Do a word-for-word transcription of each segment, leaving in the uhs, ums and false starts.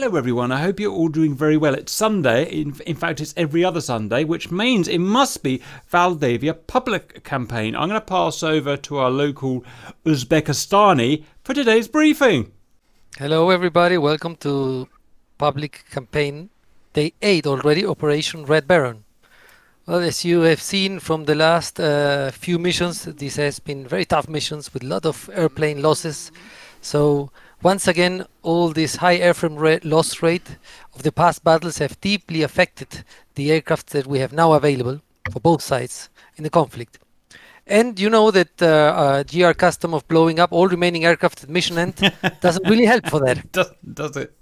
Hello everyone, I hope you're all doing very well. It's Sunday, in, in fact it's every other Sunday, which means it must be Valdavia Public Campaign. I'm going to pass over to our local Uzbekistani for today's briefing. Hello everybody, welcome to Public Campaign Day eight already, Operation Red Baron. Well, as you have seen from the last uh, few missions, this has been very tough missions with a lot of airplane losses. So once again, all this high airframe rate, loss rate of the past battles have deeply affected the aircraft that we have now available for both sides in the conflict. And you know that uh, uh, G R custom of blowing up all remaining aircraft at mission end doesn't really help for that. Does, does it?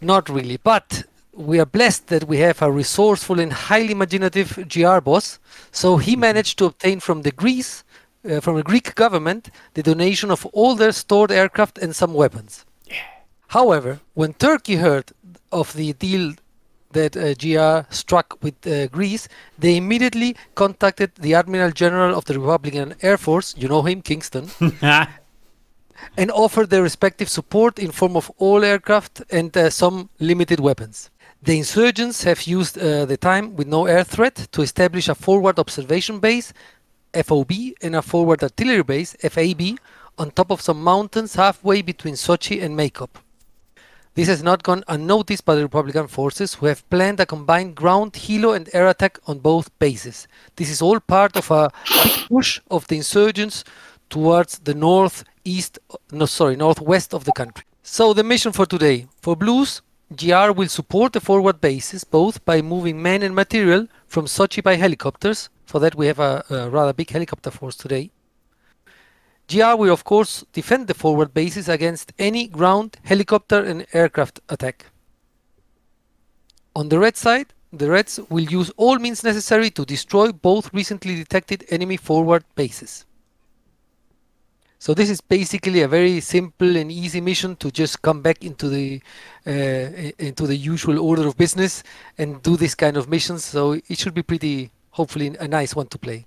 Not really, but we are blessed that we have a resourceful and highly imaginative G R boss. So he managed to obtain from the Greece Uh, from the Greek government the donation of all their stored aircraft and some weapons. Yeah. However, when Turkey heard of the deal that uh, G R struck with uh, Greece, they immediately contacted the Admiral General of the Republican Air Force, you know him, Kingston, and offered their respective support in form of all aircraft and uh, some limited weapons. The insurgents have used uh, the time with no air threat to establish a forward observation base, F O B, and a forward artillery base, F A B, on top of some mountains halfway between Sochi and Maykop. This has not gone unnoticed by the Republican forces, who have planned a combined ground, helo and air attack on both bases. This is all part of a big push of the insurgents towards the northeast, no, sorry, northwest of the country. So the mission for today. For Blues, G R will support the forward bases both by moving men and material from Sochi by helicopters. For that we have a, a rather big helicopter force today. G R will of course defend the forward bases against any ground, helicopter and aircraft attack. On the Red side, the Reds will use all means necessary to destroy both recently detected enemy forward bases. So this is basically a very simple and easy mission to just come back into the uh, into the usual order of business and do this kind of missions, so it should be pretty, hopefully a nice one to play.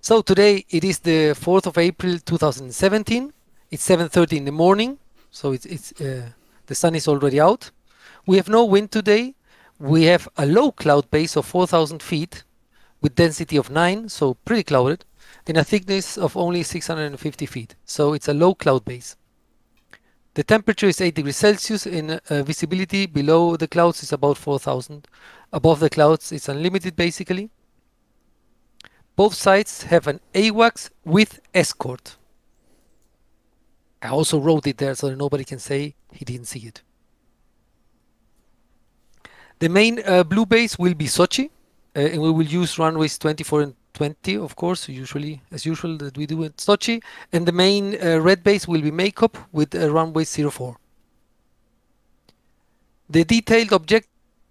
So today it is the fourth of April two thousand seventeen, it's seven thirty in the morning, so it's, it's uh, the sun is already out. We have no wind today, we have a low cloud base of four thousand feet with density of nine, so pretty clouded, in a thickness of only six hundred fifty feet, so it's a low cloud base. The temperature is eight degrees Celsius and uh, visibility below the clouds is about four thousand. Above the clouds it's unlimited basically. Both sides have an AWACS with escort. I also wrote it there so that nobody can say he didn't see it. The main uh, blue base will be Sochi uh, and we will use runways twenty-four and twenty, of course, usually as usual that we do in Sochi, and the main uh, red base will be Maykop with uh, runway zero four. The detailed objective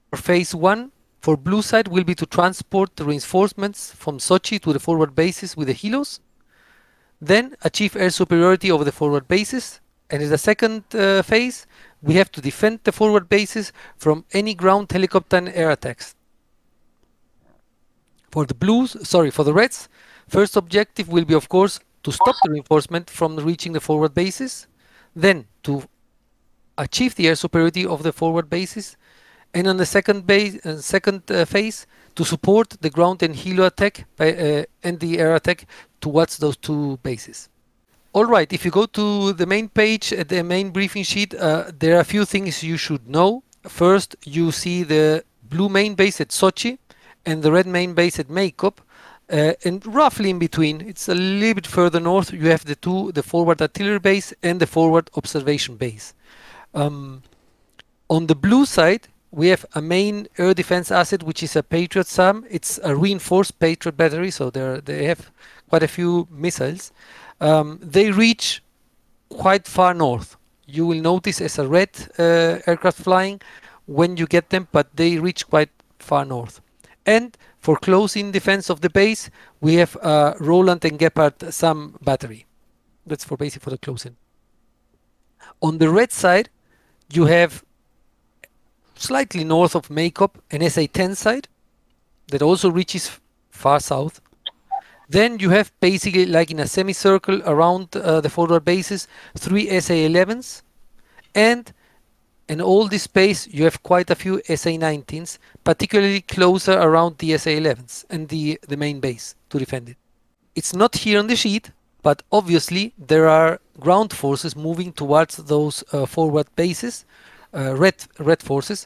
for phase one for blue side will be to transport the reinforcements from Sochi to the forward bases with the helos, then achieve air superiority over the forward bases, and in the second uh, phase we have to defend the forward bases from any ground, helicopter and air attacks. For the blues, sorry, for the Reds, first objective will be, of course, to stop the reinforcement from reaching the forward bases, then to achieve the air superiority of the forward bases, and on the second base, uh, second uh, phase, to support the ground and helo attack by, uh, and the air attack towards those two bases. All right, if you go to the main page, uh, the main briefing sheet, uh, there are a few things you should know. First, you see the blue main base at Sochi and the red main base at Maykop, uh, and roughly in between, it's a little bit further north, you have the two, the forward artillery base and the forward observation base. Um, on the blue side, we have a main air defense asset, which is a Patriot SAM. It's a reinforced Patriot battery, so they're, they have quite a few missiles. Um, they reach quite far north. You will notice as a red uh, aircraft flying when you get them, but they reach quite far north. And for close-in defense of the base, we have uh, Roland and Gepard SAM battery. That's for basic for the close-in. On the red side, you have slightly north of Maykop an S A ten side that also reaches far south. Then you have basically, like in a semicircle around uh, the forward bases, three S A elevens and and all this space you have quite a few S A nineteens, particularly closer around the S A elevens and the, the main base to defend it. It's not here on the sheet, but obviously there are ground forces moving towards those uh, forward bases, uh, red, red forces,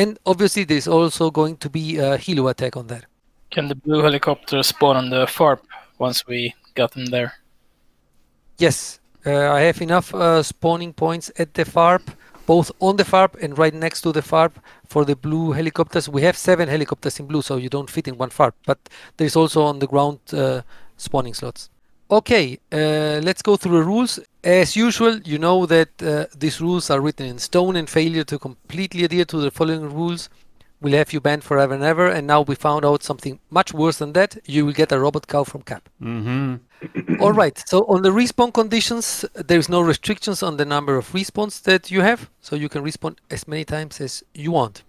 and obviously there's also going to be a helo attack on that. Can the blue helicopter spawn on the FARP once we got them there? Yes, uh, I have enough uh, spawning points at the FARP, both on the FARP and right next to the FARP for the blue helicopters. We have seven helicopters in blue, so you don't fit in one FARP, but there's also on the ground uh, spawning slots. Okay, uh, let's go through the rules. As usual, you know that uh, these rules are written in stone, and failure to completely adhere to the following rules will have you banned forever and ever. And now we found out something much worse than that. You will get a robot cow from Cap. Mm-hmm. All right, so on the respawn conditions, there's no restrictions on the number of respawns that you have, so you can respawn as many times as you want.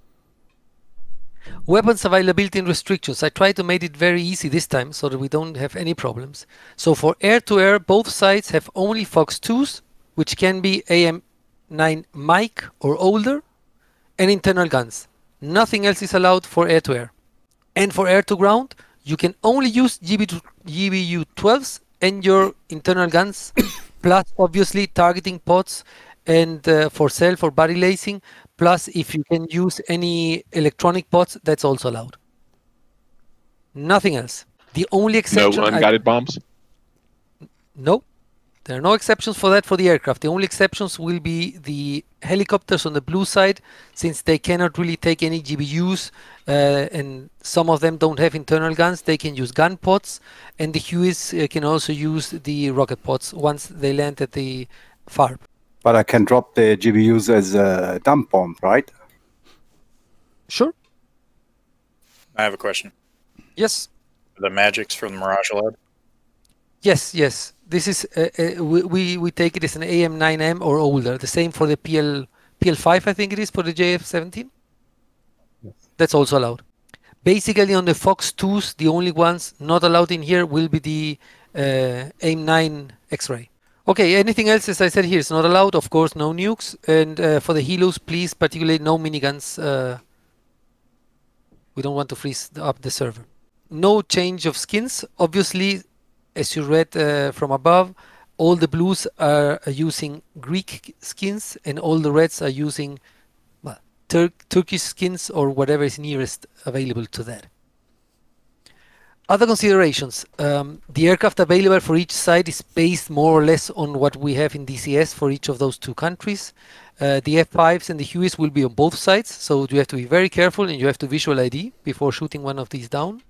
Weapons availability and restrictions. I tried to make it very easy this time so that we don't have any problems. So for air-to-air, both sides have only Fox twos, which can be A M nine Mike or older, and internal guns. Nothing else is allowed for air-to-air. And for air-to-ground, you can only use G B U twelves and your internal guns, plus obviously targeting pods and uh, for self or body lacing. Plus, if you can use any electronic pods, that's also allowed. Nothing else. The only exception... No unguided I... bombs? No. There are no exceptions for that for the aircraft. The only exceptions will be the helicopters on the blue side, since they cannot really take any G B Us, uh, and some of them don't have internal guns. They can use gun pods, and the Hueys uh, can also use the rocket pods once they land at the FARP. But I can drop the G B Us as a dump bomb, right? Sure. I have a question. Yes. The magics from the Mirage Lab? Yes, yes. This is uh, uh, we we take it as an A M nine M or older. The same for the P L P L five, I think it is, for the J F seventeen. Yes. That's also allowed. Basically, on the Fox twos, the only ones not allowed in here will be the uh, A M nine X-ray. Okay, anything else, as I said here, is not allowed. Of course, no nukes. And uh, for the helos, please, particularly no miniguns. Uh, we don't want to freeze up the server. No change of skins. Obviously, as you read uh, from above, all the blues are using Greek skins and all the reds are using well, Tur Turkish skins or whatever is nearest available to that. Other considerations. Um, the aircraft available for each side is based more or less on what we have in D C S for each of those two countries. Uh, the F fives and the Hueys will be on both sides, so you have to be very careful and you have to visual I D before shooting one of these down.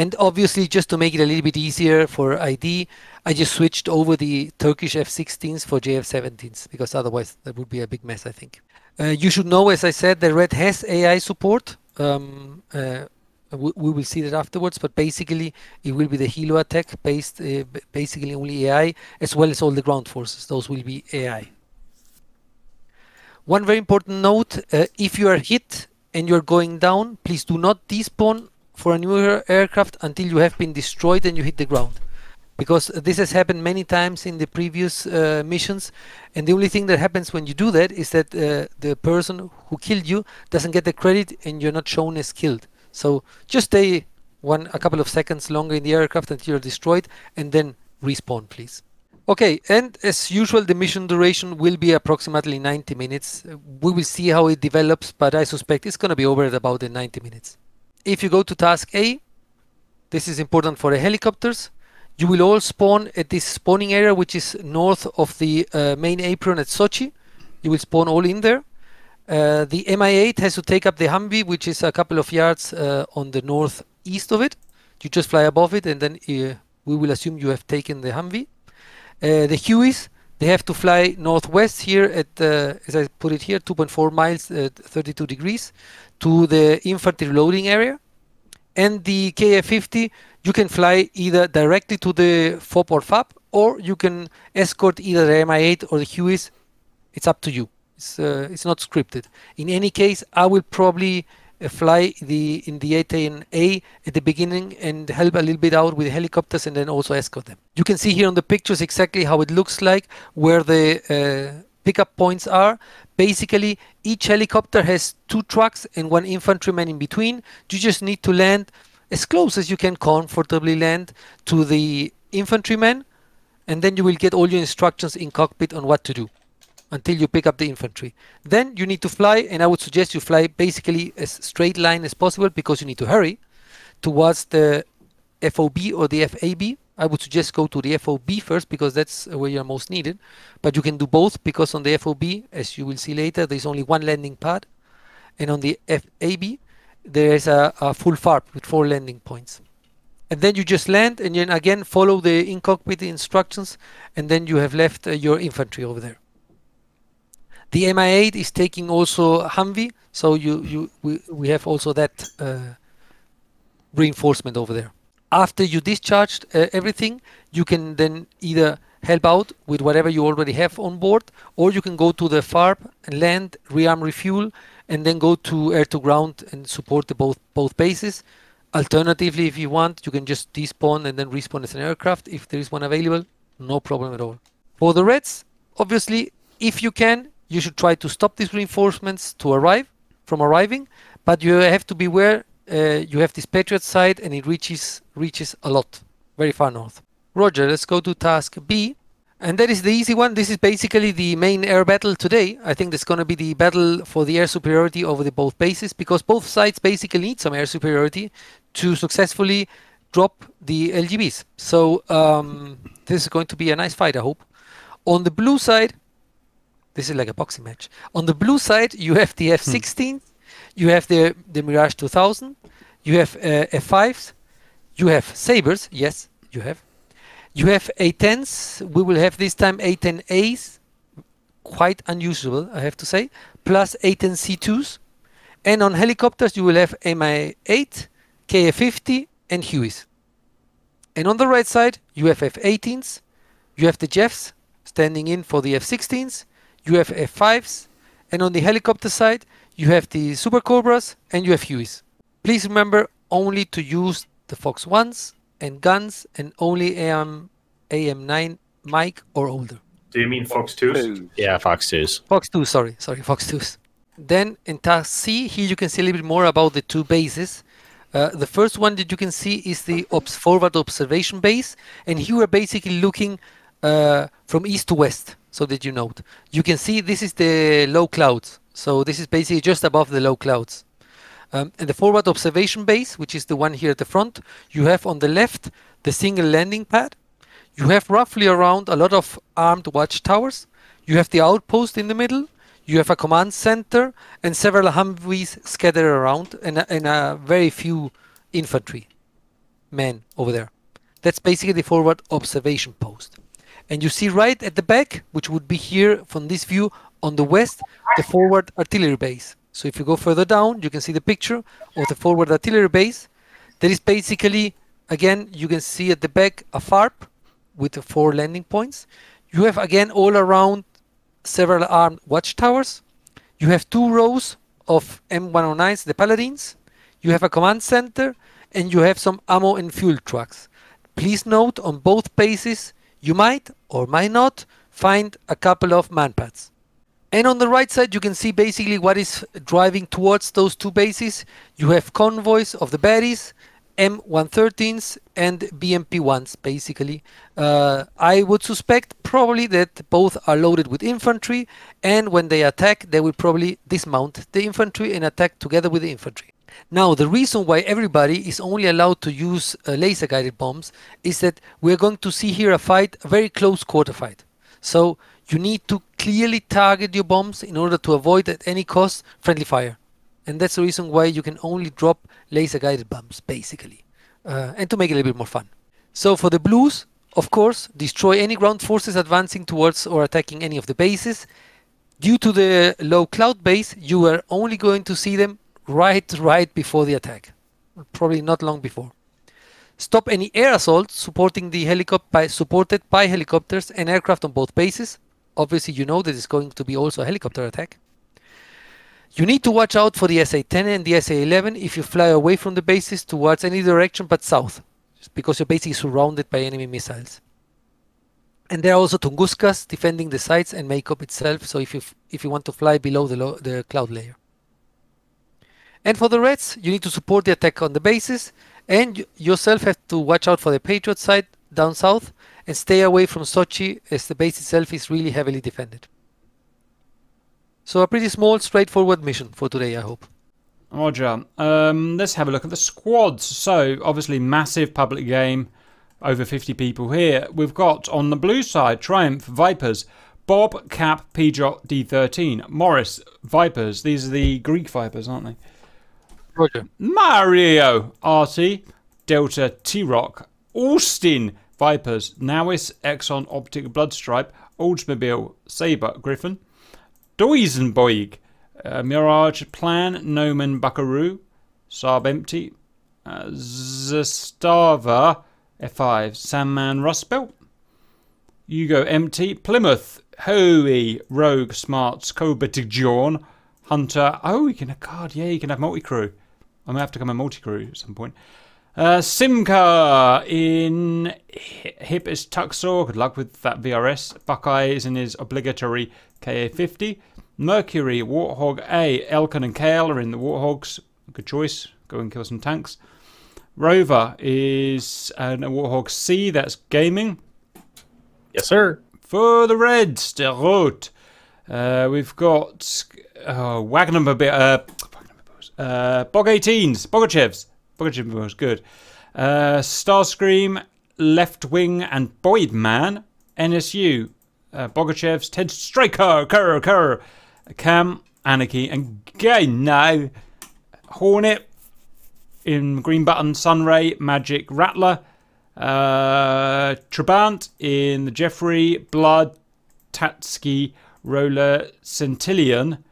And obviously, just to make it a little bit easier for I D, I just switched over the Turkish F sixteens for J F seventeens, because otherwise that would be a big mess, I think. Uh, you should know, as I said, the Red has A I support. Um, uh, We will see that afterwards, but basically it will be the helo attack based, uh, basically only A I, as well as all the ground forces. Those will be A I. One very important note, uh, if you are hit and you're going down, please do not despawn for a new aircraft until you have been destroyed and you hit the ground. Because this has happened many times in the previous uh, missions, and the only thing that happens when you do that is that uh, the person who killed you doesn't get the credit and you're not shown as killed. So just stay one a couple of seconds longer in the aircraft until you're destroyed, and then respawn, please. Okay, and as usual, the mission duration will be approximately ninety minutes. We will see how it develops, but I suspect it's going to be over at about the ninety minutes. If you go to task A, this is important for the helicopters. You will all spawn at this spawning area, which is north of the uh, main apron at Sochi. You will spawn all in there. Uh, the M I eight has to take up the Humvee, which is a couple of yards uh, on the northeast of it. You just fly above it, and then uh, we will assume you have taken the Humvee. Uh, the Hueys, they have to fly northwest here at, uh, as I put it here, two point four miles, uh, thirty-two degrees, to the infantry loading area. And the K A fifty, you can fly either directly to the F O B or F A B, or you can escort either the M I eight or the Hueys. It's up to you. Uh, it's not scripted. In any case, I will probably uh, fly the in the A ten A at the beginning and help a little bit out with helicopters and then also escort them. You can see here on the pictures exactly how it looks like, where the uh, pickup points are. Basically, each helicopter has two trucks and one infantryman in between. You just need to land as close as you can comfortably land to the infantryman, and then you will get all your instructions in cockpit on what to do until you pick up the infantry. Then you need to fly, and I would suggest you fly basically as straight line as possible because you need to hurry towards the F O B or the F A B. I would suggest go to the F O B first because that's where you're most needed, but you can do both because on the F O B, as you will see later, there's only one landing pad, and on the F A B there is a, a full FARP with four landing points. And then you just land and then again follow the in-cockpit instructions, and then you have left uh, your infantry over there. The M I eight is taking also Humvee, so you, you, we, we have also that uh, reinforcement over there. After you discharged uh, everything, you can then either help out with whatever you already have on board, or you can go to the FARP and land, rearm, refuel, and then go to air to ground and support the both both bases. Alternatively, if you want, you can just despawn and then respawn as an aircraft if there is one available, no problem at all. For the Reds, obviously, if you can, you should try to stop these reinforcements to arrive from arriving, but you have to beware. Uh, you have this Patriot side and it reaches reaches a lot, very far north. Roger, let's go to task B. And that is the easy one. This is basically the main air battle today. I think that's going to be the battle for the air superiority over the both bases, because both sides basically need some air superiority to successfully drop the L G Bs. So um, this is going to be a nice fight, I hope. On the blue side, this is like a boxing match. On the blue side, you have the F sixteen. Hmm. You have the, the Mirage two thousand, you have uh, F fives, you have Sabres, yes, you have. You have A tens, we will have this time A ten A's, quite unusual, I have to say, plus A ten C twos. And on helicopters, you will have M I eight, Ka fifty, and Hueys. And on the right side, you have F eighteens, you have the Jeffs standing in for the F sixteens, you have F fives, and on the helicopter side, you have the Super Cobras and you have Hueys. Please remember only to use the Fox ones and guns, and only A M nine Mike or older. Do you mean Fox twos? Yeah, Fox twos. Fox two, sorry, sorry, Fox twos. Then in task C, here you can see a little bit more about the two bases. Uh, the first one that you can see is the Ops Forward Observation Base, and here we're basically looking uh, from east to west, so that you note. You can see this is the low clouds. So this is basically just above the low clouds. Um, and the forward observation base, which is the one here at the front, you have on the left the single landing pad. You have roughly around a lot of armed watchtowers. You have the outpost in the middle. You have a command center and several Humvees scattered around, and a, and a very few infantry men over there. That's basically the forward observation post. And you see right at the back, which would be here from this view, on the west, the forward artillery base. So if you go further down, you can see the picture of the forward artillery base. That is basically, again, you can see at the back a FARP with the four landing points. You have, again, all around several armed watchtowers. You have two rows of M one oh nines, the Paladins. You have a command center, and you have some ammo and fuel trucks. Please note, on both bases, you might or might not find a couple of MANPADs. And on the right side, you can see basically what is driving towards those two bases. You have convoys of the baddies, M one thirteens and B M P ones, basically. Uh, I would suspect probably that both are loaded with infantry, and when they attack, they will probably dismount the infantry and attack together with the infantry. Now, the reason why everybody is only allowed to use uh, laser-guided bombs is that we're going to see here a fight, a very close quarter fight. So you need to clearly target your bombs in order to avoid at any cost friendly fire. And that's the reason why you can only drop laser guided bombs, basically, uh, and to make it a little bit more fun. So for the blues, of course, destroy any ground forces advancing towards or attacking any of the bases. Due to the low cloud base, you are only going to see them right, right before the attack, probably not long before. Stop any air assault supporting the helicopter by, supported by helicopters and aircraft on both bases. Obviously, you know that it's going to be also a helicopter attack. You need to watch out for the S A ten and the S A eleven if you fly away from the bases towards any direction but south, just because you're basically surrounded by enemy missiles. And there are also Tunguskas defending the sites and Maykop itself. So if you if you want to fly below the lo the cloud layer. And for the Reds, you need to support the attack on the bases, and you yourself have to watch out for the Patriot side down south and stay away from Sochi, as the base itself is really heavily defended. So a pretty small, straightforward mission for today, I hope. Roger. Um, let's have a look at the squads. So obviously massive public game, over fifty people here. We've got on the blue side, Triumph, Vipers, Bob, Cap, Peugeot, D thirteen, Morris, Vipers. These are the Greek Vipers, aren't they? Roger. Mario, Artie, Delta, T-Rock, Austin, Vipers, Nowis, Exxon, Optic, Bloodstripe, Oldsmobile, Sabre, Griffin, Duisenboig, uh, Mirage, Plan, Noman, Buckaroo, Saab, Empty, uh, Zastava, F five, Sandman, Rustbelt, Hugo, Empty, Plymouth, Huey, Rogue, Smarts, Cobra, John, Hunter. Oh, you can have card. Yeah, you can have multi-crew. I'm going to have to come a multi-crew at some point. Uh, Simca in Hip is Tuxor. Good luck with that V R S. Buckeye is in his obligatory K A fifty. Mercury, Warthog A. Elkin and Kale are in the Warthogs. Good choice. Go and kill some tanks. Rover is uh, no, Warthog C. That's gaming. Yes, sir. For the Reds, the Rote. Uh, we've got uh, Wagner, uh, uh, Bog eighteens, Bogachevs. Bogachev was good. Uh, Starscream, Left Wing, and Boydman. N S U, uh, Bogachevs, Ted Straker, Kerr, Kerr, Cam, Anarchy, and Gaino. Hornet, in Green Button, Sunray, Magic, Rattler. Uh, Trabant, in the Jeffrey, Blood, Tatsky, Roller, Centillion.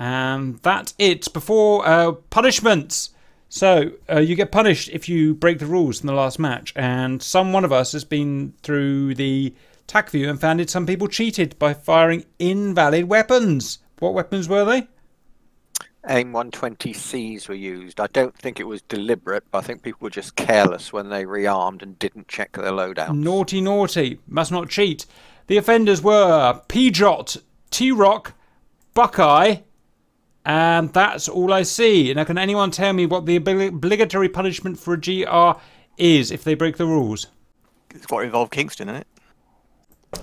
And that's it. Before uh, punishments. So, uh, you get punished if you break the rules in the last match, and some one of us has been through the tack view and found that some people cheated by firing invalid weapons. What weapons were they? A I M one twenty Cs were used. I don't think it was deliberate, but I think people were just careless when they rearmed and didn't check their loadout. Naughty, naughty. Must not cheat. The offenders were Peugeot, T-Rock, Buckeye... And that's all I see. Now, can anyone tell me what the obligatory punishment for a G R is if they break the rules? It's got to involve Kingston, isn't it?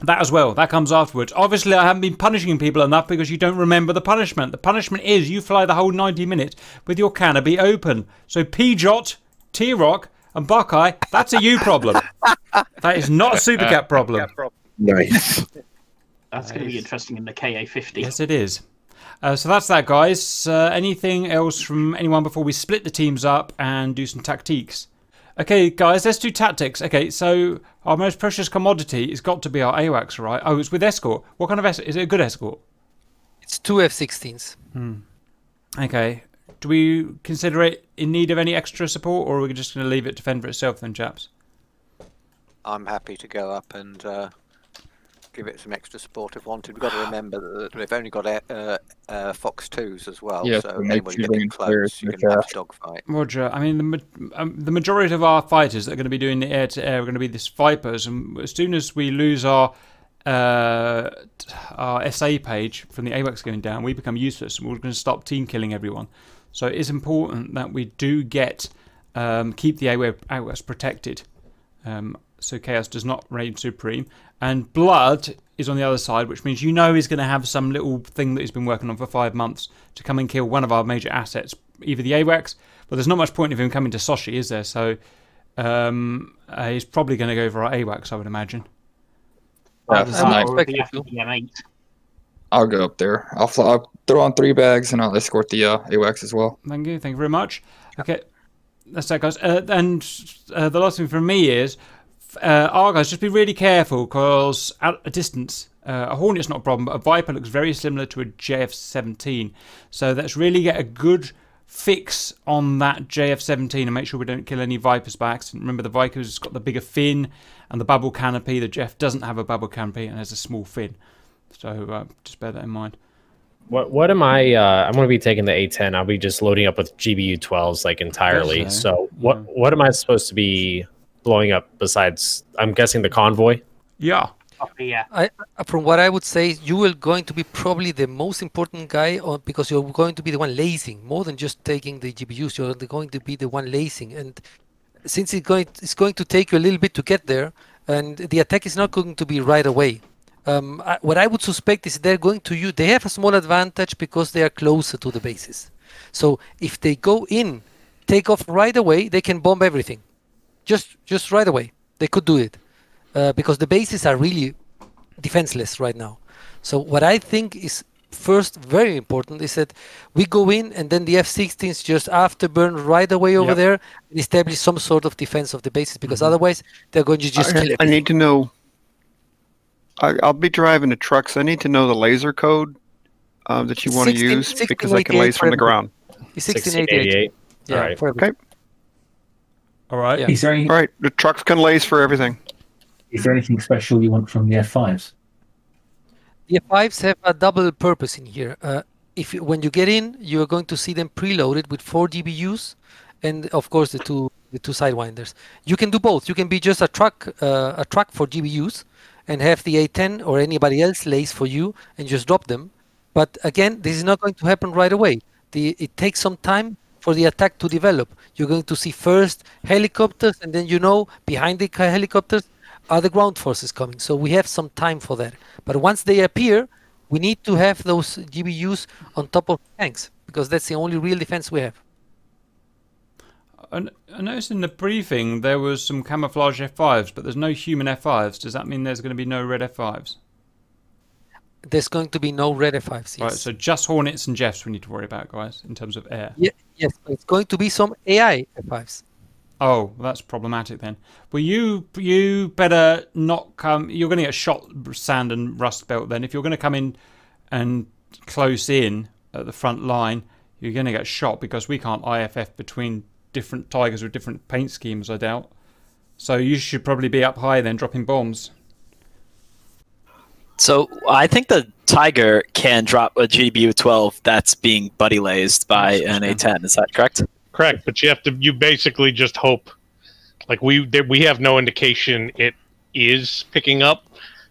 That as well. That comes afterwards. Obviously, I haven't been punishing people enough because you don't remember the punishment. The punishment is you fly the whole ninety minutes with your canopy open. So Peugeot, T-Rock, and Buckeye, that's a you problem. That is not a Supercat problem. Nice. That's going to be interesting in the K A fifty. Yes, it is. Uh, so that's that, guys. Uh, anything else from anyone before we split the teams up and do some tactiques? Okay, guys, let's do tactics. Okay, so our most precious commodity has got to be our AWACS, right? Oh, it's with escort. What kind of escort? Is it a good escort? It's two F sixteens. Hmm. Okay. Do we consider it in need of any extra support, or are we just going to leave it to fend for itself then, chaps? I'm happy to go up and... Uh... give it some extra support if wanted. We've got to remember that they've only got uh, uh, Fox twos as well, yeah, so anybody getting close, you can have dogfight. Roger. I mean, the, um, the majority of our fighters that are going to be doing the air-to-air -air are going to be these Vipers, and as soon as we lose our, uh, our S A page from the AWACS going down, we become useless, and we're going to stop team-killing everyone. So it is important that we do get, um, keep the AWACS protected. Um, so chaos does not reign supreme. And Blood is on the other side, which means you know he's going to have some little thing that he's been working on for five months to come and kill one of our major assets, either the AWACS, but there's not much point of him coming to Sochi, is there? So um, uh, he's probably going to go for our AWACS, I would imagine. Well, I, I'll go up there. I'll, fly, I'll throw on three bags and I'll escort the uh, AWACS as well. Thank you. Thank you very much. Okay. That's that, guys. Uh, and uh, the last thing from me is... Uh, oh, guys, just be really careful because at a distance, uh, a Hornet's not a problem, but a Viper looks very similar to a J F seventeen. So let's really get a good fix on that J F seventeen and make sure we don't kill any Vipers by accident. Remember, the Viper's has got the bigger fin and the bubble canopy. The J F doesn't have a bubble canopy and has a small fin. So uh, just bear that in mind. What what am I? Uh, I'm going to be taking the A ten. I'll be just loading up with G B U twelves like entirely. So. so what what am I supposed to be blowing up besides, I'm guessing, the convoy? Yeah. yeah. I, from what I would say, you will going to be probably the most important guy on, because you're going to be the one lazing more than just taking the G B Us. You're going to be the one lazing, and since it's going, it's going to take you a little bit to get there, and the attack is not going to be right away. Um, I, what I would suspect is they're going to you. They have a small advantage because they are closer to the bases. So if they go in, take off right away, they can bomb everything. Just, just right away, they could do it. Uh, because the bases are really defenseless right now. So what I think is first very important is that we go in and then the F sixteens just afterburn right away over yep. there and establish some sort of defense of the bases, because mm-hmm. otherwise they're going to just I, kill everything. I need to know, I, I'll be driving a truck, so I need to know the laser code uh, that you want to use because I can laser from the ground. sixteen eighty-eight. Yeah, all right. Okay. All right. Yeah. Is there any... All right, the trucks can laser for everything. Is there anything special you want from the F fives? The F fives have a double purpose in here. Uh, if you, when you get in, you are going to see them preloaded with four G B Us, and of course the two the two sidewinders. You can do both. You can be just a truck uh, a truck for G B Us, and have the A ten or anybody else lays for you and just drop them. But again, this is not going to happen right away. The, it takes some time for the attack to develop. You're going to see first helicopters, and then you know behind the helicopters are the ground forces coming, so we have some time for that. But once they appear, we need to have those G B Us on top of tanks, because that's the only real defense we have. I noticed in the briefing there was some camouflage F fives, but there's no human F fives. Does that mean there's going to be no red F fives? There's going to be no red F fives. Yes. Right, so just Hornets and Jeffs we need to worry about, guys, in terms of air. Yeah, yes, it's going to be some A I F fives. Oh, that's problematic then. Well, you you better not come. You're going to get shot, sand and rust belt then. If you're going to come in and close in at the front line, you're going to get shot, because we can't I F F between different Tigers with different paint schemes, I doubt. So you should probably be up high then, dropping bombs. So I think the Tiger can drop a G B U twelve that's being buddy lazed by an A ten. Is that correct? Correct, but you have to. You basically just hope. Like we, they, we have no indication it is picking up,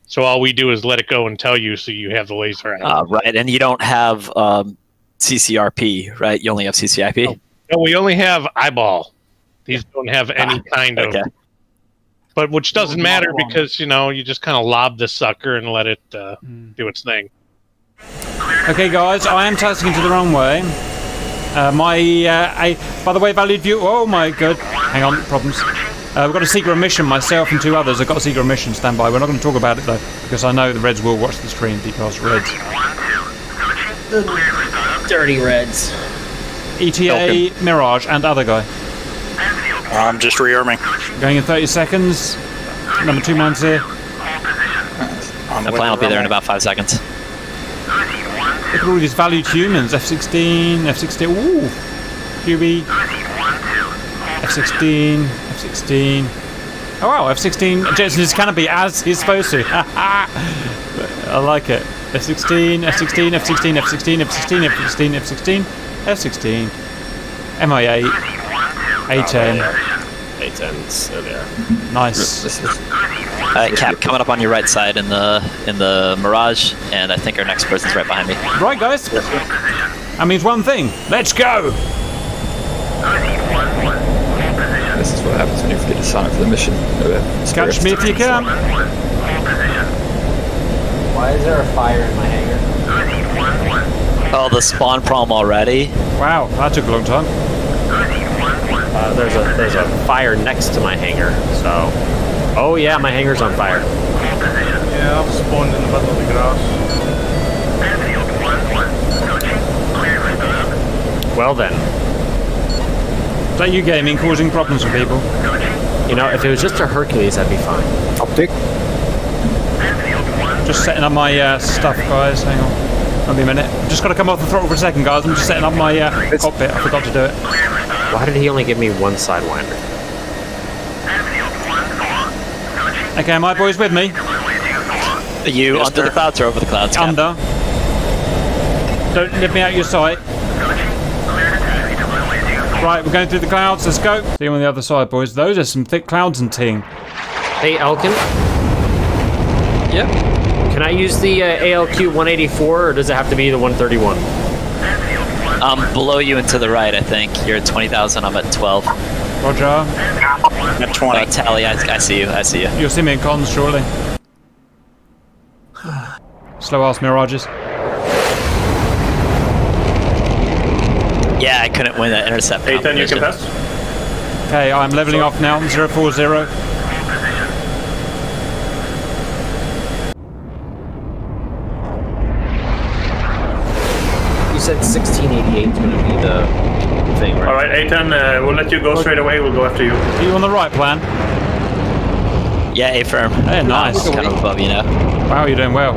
so all we do is let it go and tell you, so you have the laser out. Uh, right, and you don't have um, C C R P, right? You only have C C I P. No, no, we only have eyeball. These don't have any ah, kind of. Okay. But which doesn't matter, because you know you just kind of lob the sucker and let it uh, mm. do its thing. Okay, guys, I am tasking to the wrong way. Uh, my, uh, I, by the way, valued view. Oh my god! Hang on, problems. Uh, we've got a secret mission. Myself and two others. I've got a secret mission. Stand by. We're not going to talk about it though, because I know the Reds will watch the stream, because Reds. Dirty Reds. E T A, Mirage, and other guy. I'm just rearming. Going in thirty seconds. Number two man's here. The plan will be there in about five seconds. Look at all these valued humans. F sixteen, F sixteen, ooh! Huey. F sixteen, F sixteen. Oh wow, F sixteen, Jensen is canopy as he's supposed to. I like it. F sixteen, F sixteen, F sixteen, F sixteen, F sixteen, F sixteen, F sixteen, F sixteen. M I eight. A ten. A ten, so there. Nice. Uh, Cap, coming up on your right side in the in the Mirage, and I think our next person's right behind me. Right, guys. Yep. That means one thing. Let's go. This is what happens when you forget to sign up for the mission. Catch me if you can. Why is there a fire in my hangar? Oh, the spawn problem already. Wow, that took a long time. Uh, there's a there's a fire next to my hangar, so. Oh yeah, my hangar's on fire. Yeah, I've spawned in the middle of the grass. Well then. Is that you gaming causing problems for people? You know, if it was just a Hercules, that'd be fine. Optic. Just setting up my uh, stuff, guys. Hang on. Maybe a minute. Just gotta come off the throttle for a second, guys. I'm just setting up my uh, cockpit. I forgot to do it. Why did he only give me one sidewinder? Okay, my boy's with me. Are you yes, under sir. the clouds or over the clouds? Cap? Under. Don't let me out your sight. Right, we're going through the clouds. Let's go. See you on the other side, boys. Those are some thick clouds and ting. Hey, Elkin. Yep. Can I use the uh, A L Q one eighty-four, or does it have to be the one thirty-one? I'm below you and to the right, I think. You're at twenty thousand, I'm at twelve. Roger. I'm at twenty. Uh, tally, I, I see you, I see you. You'll see me in comms shortly. Slow-ass mirages. Yeah, I couldn't win that intercept. A ten, you can pass. Okay, I'm leveling off now, zero four zero. You said sixteen eighty-eight is going to be the thing, right? Alright, A ten, uh, we'll let you go straight away, we'll go after you. Are you on the right, plan? Yeah, A-firm. Hey, nice. Kind of above you now. Wow, you're doing well.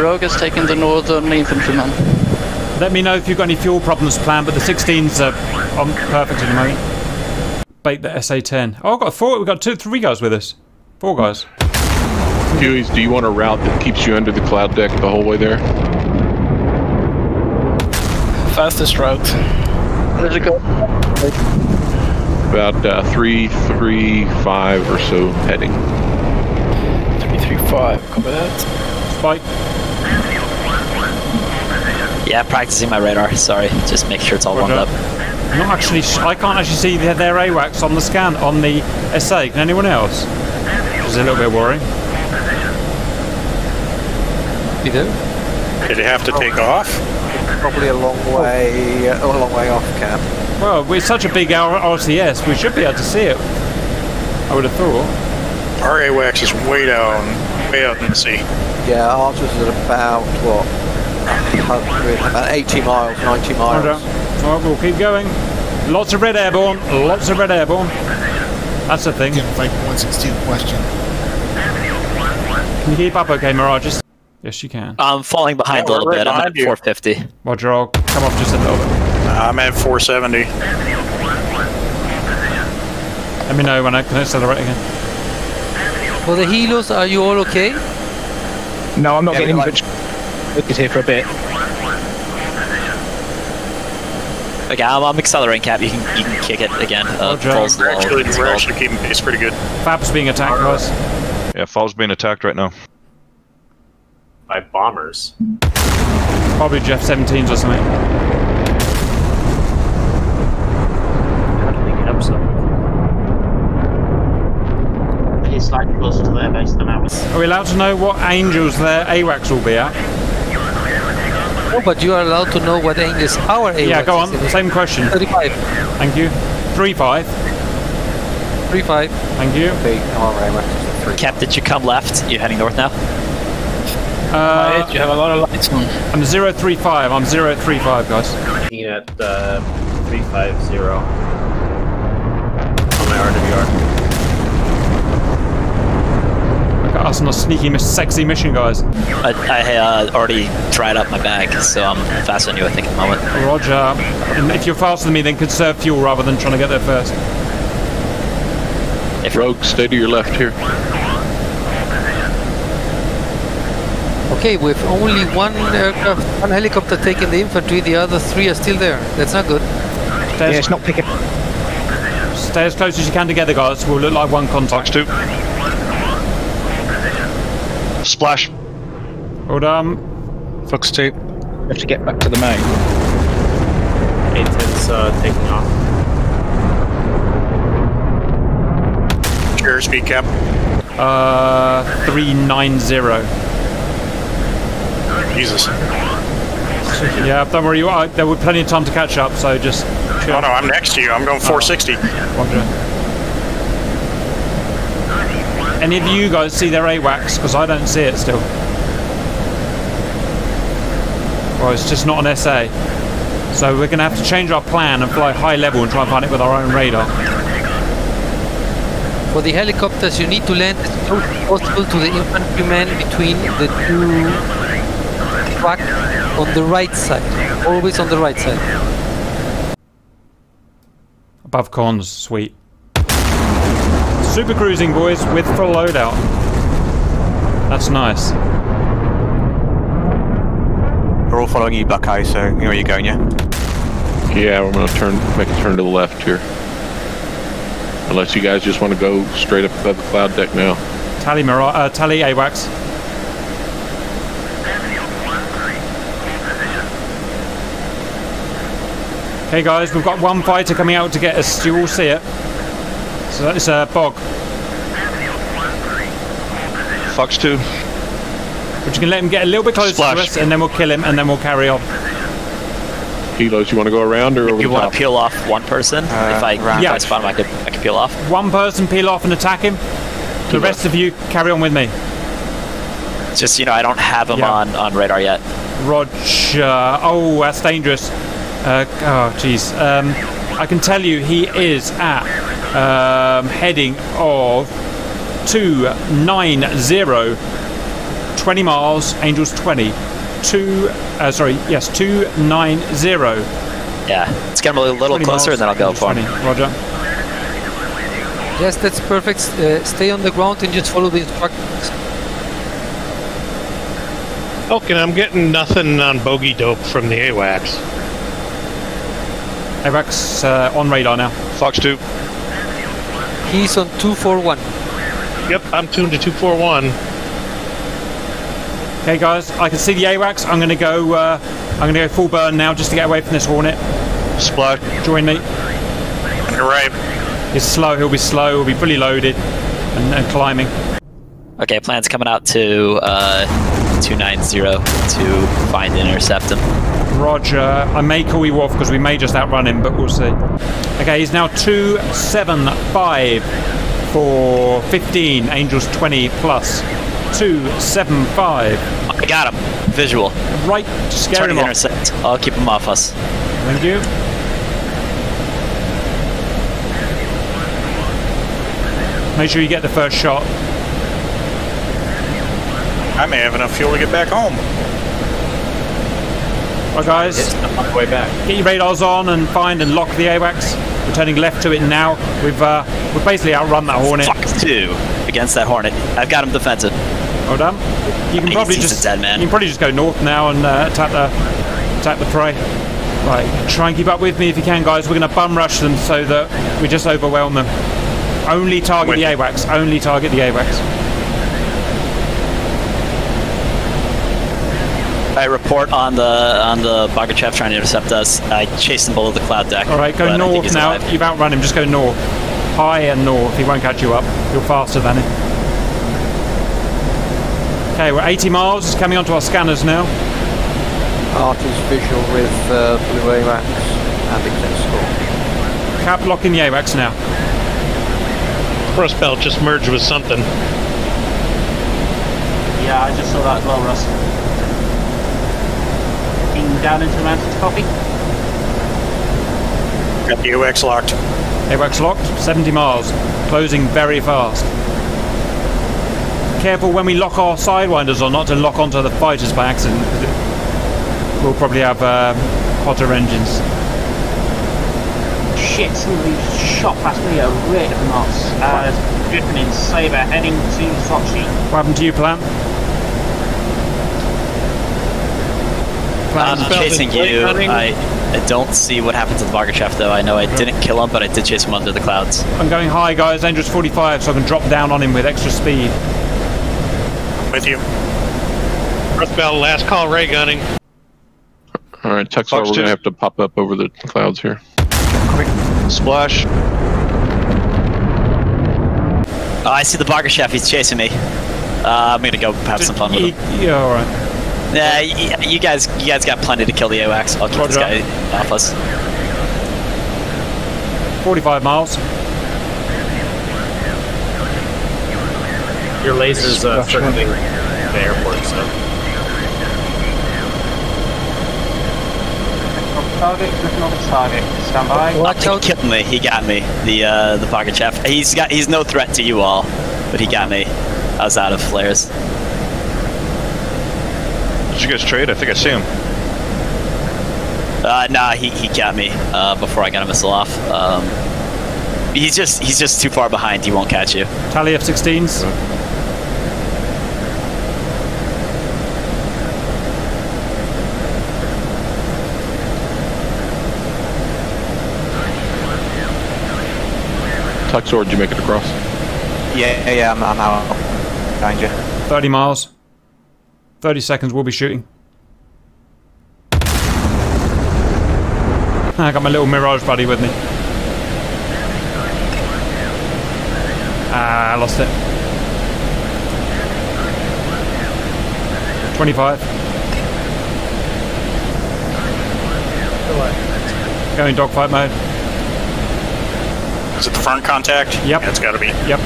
Rogue has taken the northern infantryman. Let me know if you've got any fuel problems, plan, but the sixteens are on perfect at the moment. Bait the S A ten. Oh, I've got four, we've got two, three guys with us. Four guys. Hueys, do you want a route that keeps you under the cloud deck the whole way there? Fastest route. Where'd it go? About uh, three, three, five or so heading. Three, three, five. Copy that. Spike. Yeah, practicing my radar. Sorry, just make sure it's all warmed up. I'm not actually. Sh I can't actually see their, their AWACS on the scan on the S A. Can anyone else? Which is a little bit worrying. You do? Did it have to take off? Probably a long way, a long way off, Cap. Well, we're such a big R C S, we should be able to see it. I would have thought. Our AWACS is way down, way out in the sea. Yeah, ours is at about, what, about eighty miles, ninety miles. Alright, well, we'll keep going. Lots of red airborne, lots of red airborne. That's the thing. one sixteen question. Can you keep up okay, Mirages? Yes, you can. I'm falling behind yeah, a little right bit. I'm at you. four fifty. Roger, I'll come off just a little bit. I'm at four seventy. Let me know when I can accelerate again. For the helos, are you all okay? No, I'm not yeah, getting much. Look at here for a bit. Okay, I'm, I'm accelerating, Cap. You can you can kick it again. Uh, falls we're actually, we're actually keeping pace pretty good. Fab's being attacked, guys. Right. Yeah, Fab's being attacked right now. By bombers. Probably J F seventeens or something. How do they get up so? It's slightly closer to their base than ours. Are we allowed to know what angles their AWACS will be at? Oh, but you are allowed to know what angles our AWACS. Yeah, go on. Is same question. thirty-five. Thank you. three five. three five. Thank you. three, Cap, did you come left? You're heading north now? Uh, you have a lot of lights on. I'm zero three five, I'm zero three five, guys. Looking at uh, three five zero on my R W R. I got us on a sneaky, sexy mission, guys. I, I uh, already dried up my bag, so I'm faster than you, I think, at the moment. Roger. And if you're faster than me, then conserve fuel rather than trying to get there first. If Rogue, stay to your left here. Okay, with only one aircraft, one helicopter taking the infantry, the other three are still there. That's not good. Stay yeah, it's not picking. Stay as close as you can together, guys. We'll look like one contact. Two. Splash. Hold on. Fox two. We have to get back to the main. A ten's uh, taking off. Sure, speed cap. Uh, three nine zero. Jesus. Yeah, don't worry. You are, there were plenty of time to catch up, so just. Chill. Oh no, I'm next to you. I'm going four sixty. Oh. Any of you guys see their AWACS? Because I don't see it still. Well, it's just not an S A, so we're going to have to change our plan and fly high level and try and find it with our own radar. For the helicopters, you need to land as close as possible to the infantrymen between the two. Back on the right side, always on the right side. Above cons, sweet. Super cruising, boys, with full loadout. That's nice. We're all following you, Buckeye, so you know where you're going, yeah? Yeah, we're going to turn, make a turn to the left here. Unless you guys just want to go straight up above the cloud deck now. Tally, Mirage, uh, tally AWACS. Okay guys, we've got one fighter coming out to get us, you all see it. So that's uh, Bog. Fox two. We're just going to let him get a little bit closer Splash. to us, and then we'll kill him, and then we'll carry on. Kilos, you want to go around, or over you the want top? to peel off one person? Uh, if I, yeah. I spot him, I could, I could peel off. One person peel off and attack him. The rest of you carry on with me. It's just, you know, I don't have him yeah. on, on radar yet. Roger. Oh, that's dangerous. Uh, oh, jeez. Um, I can tell you he is at um, heading of two nine zero, twenty miles, Angels twenty. Two, uh, sorry, yes, two nine zero. Yeah, let's get him a little closer and then I'll go for him. Roger. Yes, that's perfect. Uh, stay on the ground and just follow the instructions. Okay, I'm getting nothing on bogey dope from the AWACS. AWACS uh, on radar now. Fox two. He's on two four one. Yep, I'm tuned to two four one. Okay, guys, I can see the AWACS. I'm going to go. Uh, I'm going to go full burn now, just to get away from this Hornet. Splash. Join me. You're right. He's slow, he'll be slow, he'll be fully loaded and, and climbing. Okay, plan's coming out to uh, two ninety to find and intercept him. Roger, I may call you off because we may just outrun him, but we'll see. Okay, he's now two seven five for fifteen, Angels twenty plus. two seven five. I got him, visual. Right, scare him off. Intercept. I'll keep him off us. Thank you. Make sure you get the first shot. I may have enough fuel to get back home. All right, guys, I'm on the way back. Get your radars on and find and lock the AWACS. We're turning left to it now. We've uh, we've basically outrun that Hornet. Fox two against that Hornet. I've got him defensive. Well done. You can probably just dead, man. You can probably just go north now and uh, attack the attack the prey. Right, try and keep up with me if you can, guys. We're going to bum rush them so that we just overwhelm them. Only target Win. the AWACS. Only target the AWACS. I report on the on the Bogachev trying to intercept us. I chased him below the cloud deck. All right, go north now. Alive. You've outrun him. Just go north, high and north. He won't catch you up. You're faster than him. Okay, we're eighty miles. It's coming onto our scanners now. Artist visual with uh, blue AWACS and accessible. Cap locking the AWACS now. Rust Belt just merged with something. Yeah, I just saw that as well, Russ. Looking down into the mountains, copy. Got the AWACS locked. AWACS locked, seventy miles. Closing very fast. Careful when we lock our sidewinders or not to lock onto the fighters by accident. We'll probably have uh, hotter engines. Shit, somebody shot past me a rate of knots. Uh, Griffin in Sabre heading to Sochi. What happened to you, Plan? Plan's I'm chasing you. I, I don't see what happened to the Bogachev, though. I know I okay. didn't kill him, but I did chase him under the clouds. I'm going high, guys. Angel's forty-five, so I can drop down on him with extra speed. With you. Earth Bell, last call, ray gunning. Alright, Texar, Fox we're going to have to pop up over the clouds here. Splash. Oh, I see the Bogachev. He's chasing me. Uh, I'm gonna go have some fun with him. Yeah, all right. Nah, yeah, you guys, you guys got plenty to kill the AWACS. I'll keep Roger. this guy off us. Forty-five miles. Your laser's uh, circling the airport, so. Target, target. Stand by. Watch out. He killed me. He got me. The uh, the Bogachev. He's got. He's no threat to you all, but he got me. I was out of flares. Did you guys trade? I think I see him. Uh, nah, he he got me uh, before I got a missile off. Um, he's just he's just too far behind. He won't catch you. Tally F sixteens. Okay. Tuxor, did you make it across? Yeah, yeah, I'm, I'm out. Danger. thirty miles. thirty seconds, we'll be shooting. I got my little Mirage buddy with me. Ah, I lost it. twenty-five. Going dogfight mode. Is it the front contact? Yep. Yeah, it's got to be. Yep.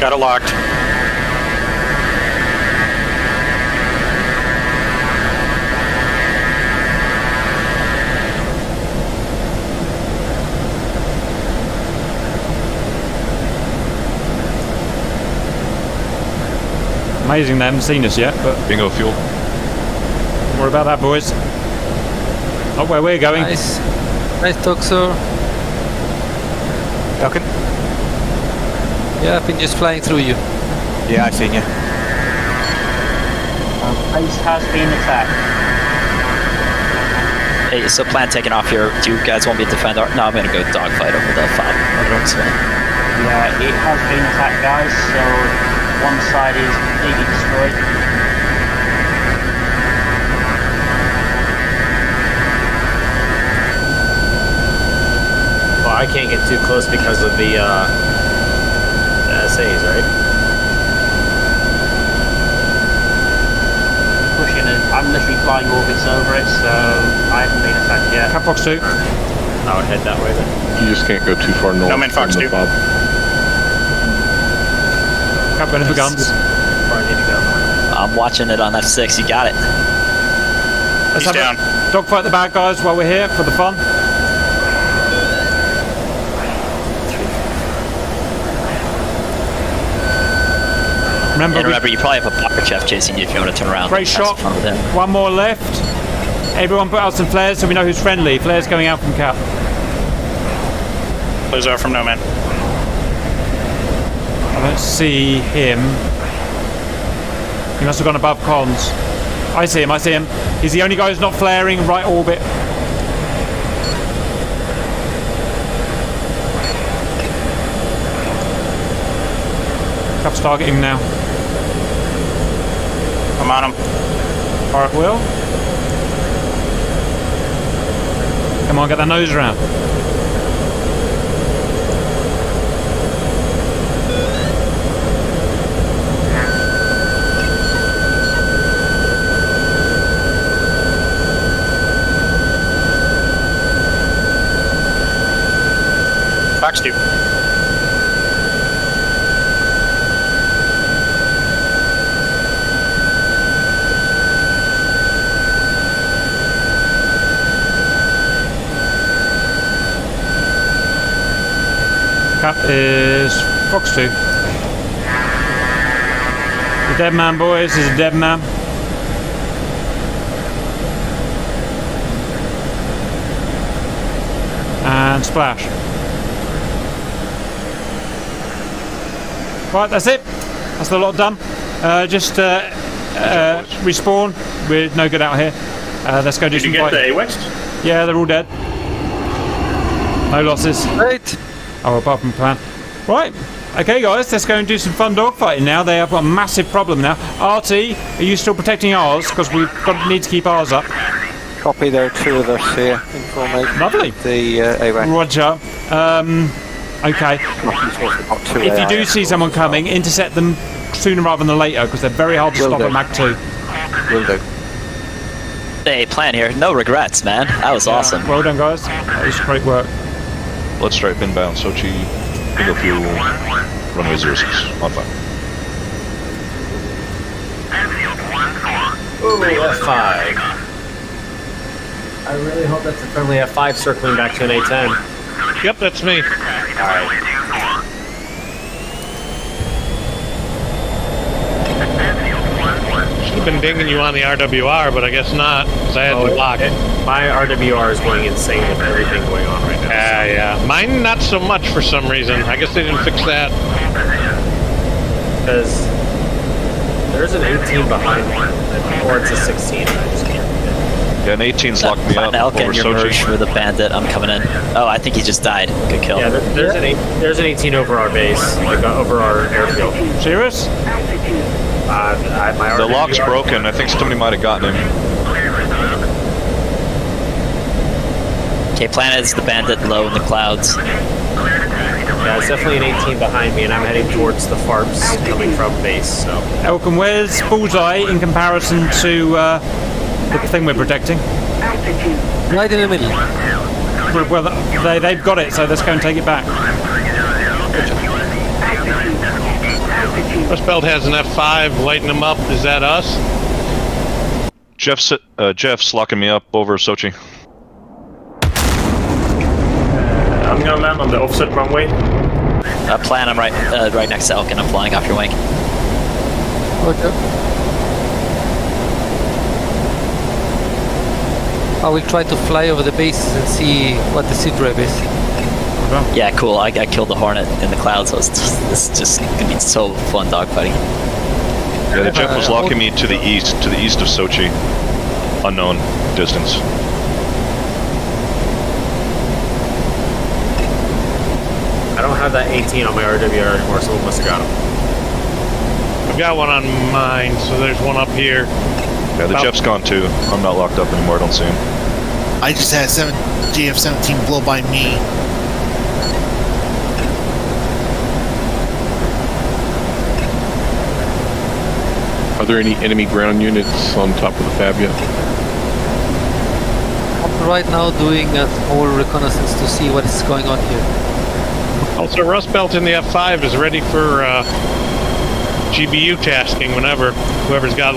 Got it locked. Amazing they haven't seen us yet, but... Bingo fuel. Don't worry about that, boys. Not where we're going. Nice. Nice talk, sir. Falcon? Yeah, I've been just flying through you. Yeah, I've seen you. Our base has been attacked. Hey, so plan taking off here. Do you guys want me to defend our... No, I'm going to go dogfight over the five. Yeah, it has been attacked, guys, so one side is completely destroyed. I can't get too close because of the, uh, the S As, right? Pushing it. I'm literally flying orbits over it, so I haven't been attacked yet. Cap Fox two. I would head that way then. You just can't go too far north. No, I'm in Fox two. Cap in the guns. Where I need to go. I'm watching it on F six, you got it. Let's He's have down. A dogfight the bad guys while we're here for the fun. Remember, yeah, remember you probably have a Bogachev chasing you if you want to turn around. Great shot. One more left. Everyone put out some flares so we know who's friendly. Flares going out from Cap. Flares are from No Man. I don't see him. He must have gone above cons. I see him, I see him. He's the only guy who's not flaring right orbit. Cap's targeting him now. I'm on him. Park will. Come on, get that nose around. Fox two. Cap is Fox two. The dead man, boys, is a dead man. And splash. Right, that's it. That's the lot done. Uh, just uh, uh, respawn. We're no good out here. Uh, let's go do Did some fighting. Did you get the A W A C S? Yeah, they're all dead. No losses. Great. Oh, apart from plan. Right, okay guys, let's go and do some fun dogfighting now. They have got a massive problem now. R T, are you still protecting ours? Because we need to keep ours up. Copy, there are two of us here. Informally. Lovely. The uh, A W A C S. Roger. Um, okay. If you do see someone coming, intercept them sooner rather than later, because they're very hard to stop at Mach two. Will do. Hey, plan here. No regrets, man. That was yeah, awesome. Well done, guys. That was great work. Let's stripe inbound, Sochi, bingo fuel, runway zero six, on five. Ooh, F five. I really hope that's a friendly F five circling back to an A ten. Yep, that's me. Alright. Should have been dinging you on the R W R, but I guess not, because I had oh, the lock. It, my R W R is going insane with everything going on right now. Ah, uh, yeah. Mine, not so much for some reason. I guess they didn't fix that. Because there's an eighteen behind me. Or it's a sixteen. I just can't. Yeah, an eighteen's locked me up. I'll get your merge for the bandit. I'm coming in. Oh, I think he just died. Good kill. Yeah, there, there's, yeah. An eight, there's an eighteen over our base. Like, over our airfield. Serious? Uh, my the lock's broken. I think somebody might have gotten him. Okay, planet is the bandit low in the clouds. Yeah, it's definitely an eighteen behind me, and I'm heading towards the FARPs coming from base, so... Elkin, where's Bullseye in comparison to uh, the thing we're protecting? Right in the middle. Well, they, they've got it, so let's go and take it back. Westbelt has an F five, lighten them up. Is that us? Jeff's, uh, Jeff's locking me up over Sochi. I'm gonna land on the offset runway. Uh, plan, I'm right uh, right next to Elkin, I'm flying off your wing. Okay. I will try to fly over the bases and see what the SIDREB is. Okay. Yeah, cool, I, I killed the Hornet in the clouds, so it's just, it's just gonna be so fun dogfighting. Yeah, the Jeff was locking me to the east, to the east of Sochi. Unknown distance. I don't have that eighteen on my R W R anymore, so we must have got him. I've got one on mine, so there's one up here. Yeah, the Jeff's gone too. I'm not locked up anymore, I don't see him. I just had seven J F seventeen blow by me. Are there any enemy ground units on top of the F A B yet? I'm right now doing a whole reconnaissance to see what is going on here. Also, Rust Belt in the F five is ready for uh, G B U tasking whenever, whoever's got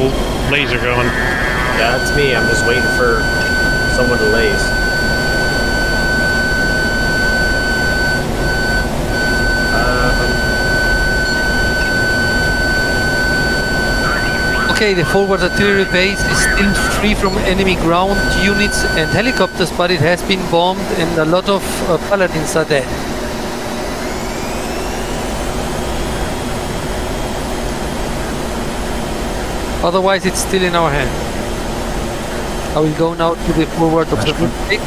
laser going. Yeah, that's me. I'm just waiting for someone to laze. Um. Okay, the forward artillery base is still free from enemy ground units and helicopters, but it has been bombed and a lot of uh, Paladins are dead. Otherwise, it's still in our hand. I will go now to the forward of the fleet.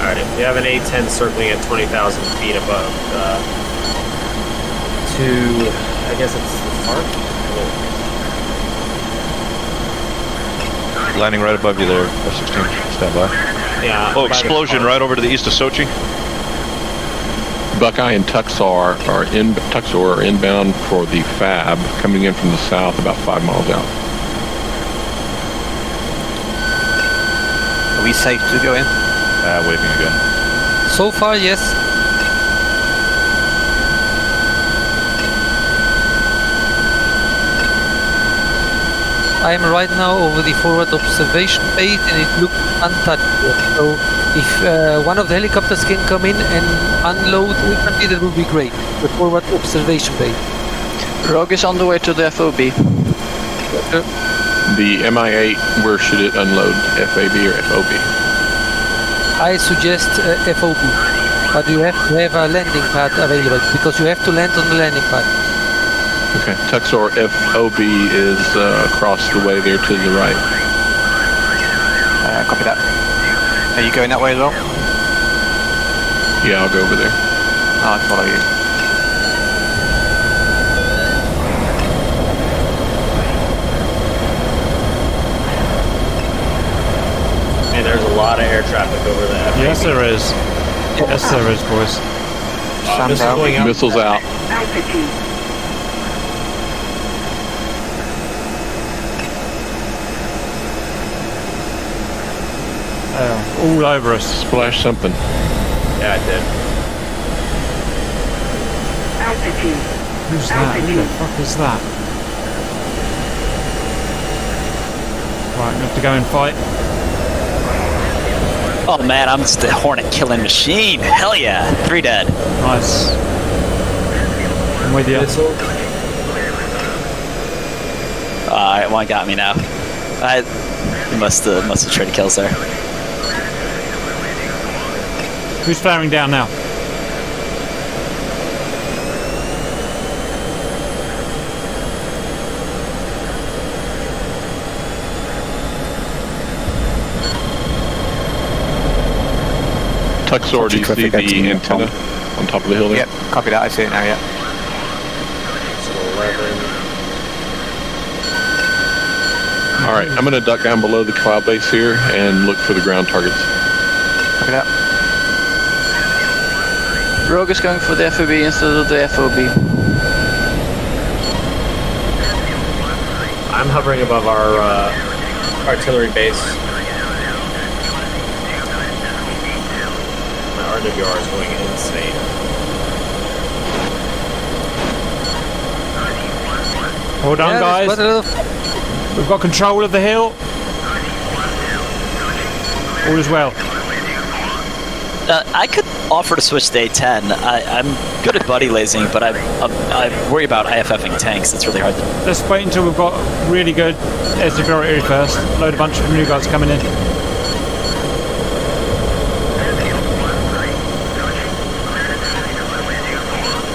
Alright, we have an A ten circling at twenty thousand feet above. Uh, to, I guess it's the park? Landing right above you there, F sixteen. Stand by. Yeah, oh, explosion right over to the east of Sochi. Buckeye and Tuxar are in Tuxar are inbound for the F A B, coming in from the south about five miles out. Are we safe to go in? Uh, waving again. So far, yes. I am right now over the forward observation base and it looks untouched. So if uh, one of the helicopters can come in and unload, that would be great. The forward observation bay. Rogue is on the way to the F O B. Uh, the M I eight, where should it unload? F A B or F O B? I suggest uh, F O B, but you have to have a landing pad available because you have to land on the landing pad. Okay, Tuxor F O B is uh, across the way there to the right. Uh, copy that. Are you going that way as well? Yeah, I'll go over there. I'll follow you. Hey, there's a lot of air traffic over there. Yes, there is. Yes, there is, boys. Uh, missiles out. Going out. Missiles out. Altitude. All over us. Splash something. Yeah, I did. Altitude. Who's that? Altitude. Who the fuck is that? Right, we have to go and fight. Oh man, I'm just a Hornet killing machine. Hell yeah. Three dead. Nice. I'm with you. Alright, one got me now. I must have, must have traded kills there. Who's firing down now? Tuxor, do you see the antenna? on top of the hill there? Yep, copy that, I see it now, yeah. eleven. Alright, I'm going to duck down below the cloud base here and look for the ground targets. Copy that. Rogue is going for the F A B instead of the F O B. I'm hovering above our uh, artillery base. My R W R is going insane. Hold on, yeah, guys. We've got control of the hill. All is well. Uh, I could offer to switch to A ten. I, I'm good at buddy lazing, but I, I, I worry about I F F ing tanks. It's really hard. To Let's wait until we've got really good air superiority first. Load a bunch of new guys coming in.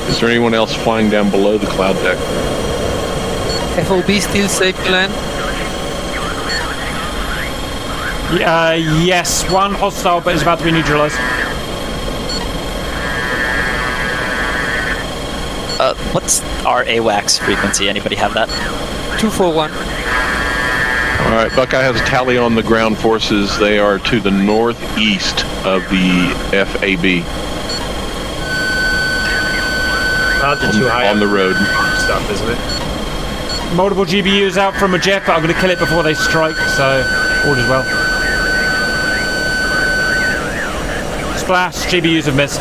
Is there anyone else flying down below the cloud deck? F O B still safe to land? Uh, yes, one hostile, but it's about to be neutralized. Uh, what's our AWACS frequency? Anybody have that? two four one. Alright, Buckeye has a tally on the ground forces. They are to the northeast of the F A B. On, too high on the road. Stuff, isn't it? Multiple G B Us out from a jet, but I'm going to kill it before they strike, so all is well. Splash, G B Us have missed.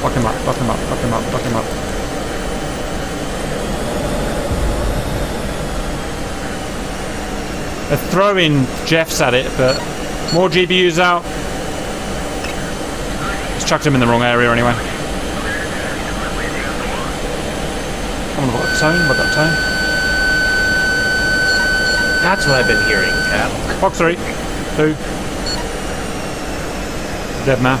Fuck him up, fuck him up, fuck him up, fuck him up. They're throwing Jeffs at it, but more G B Us out. Just chucked him in the wrong area anyway. Come on, what that tone? What that tone? That's what I've been hearing, Cap. Box three. Two. Dead man.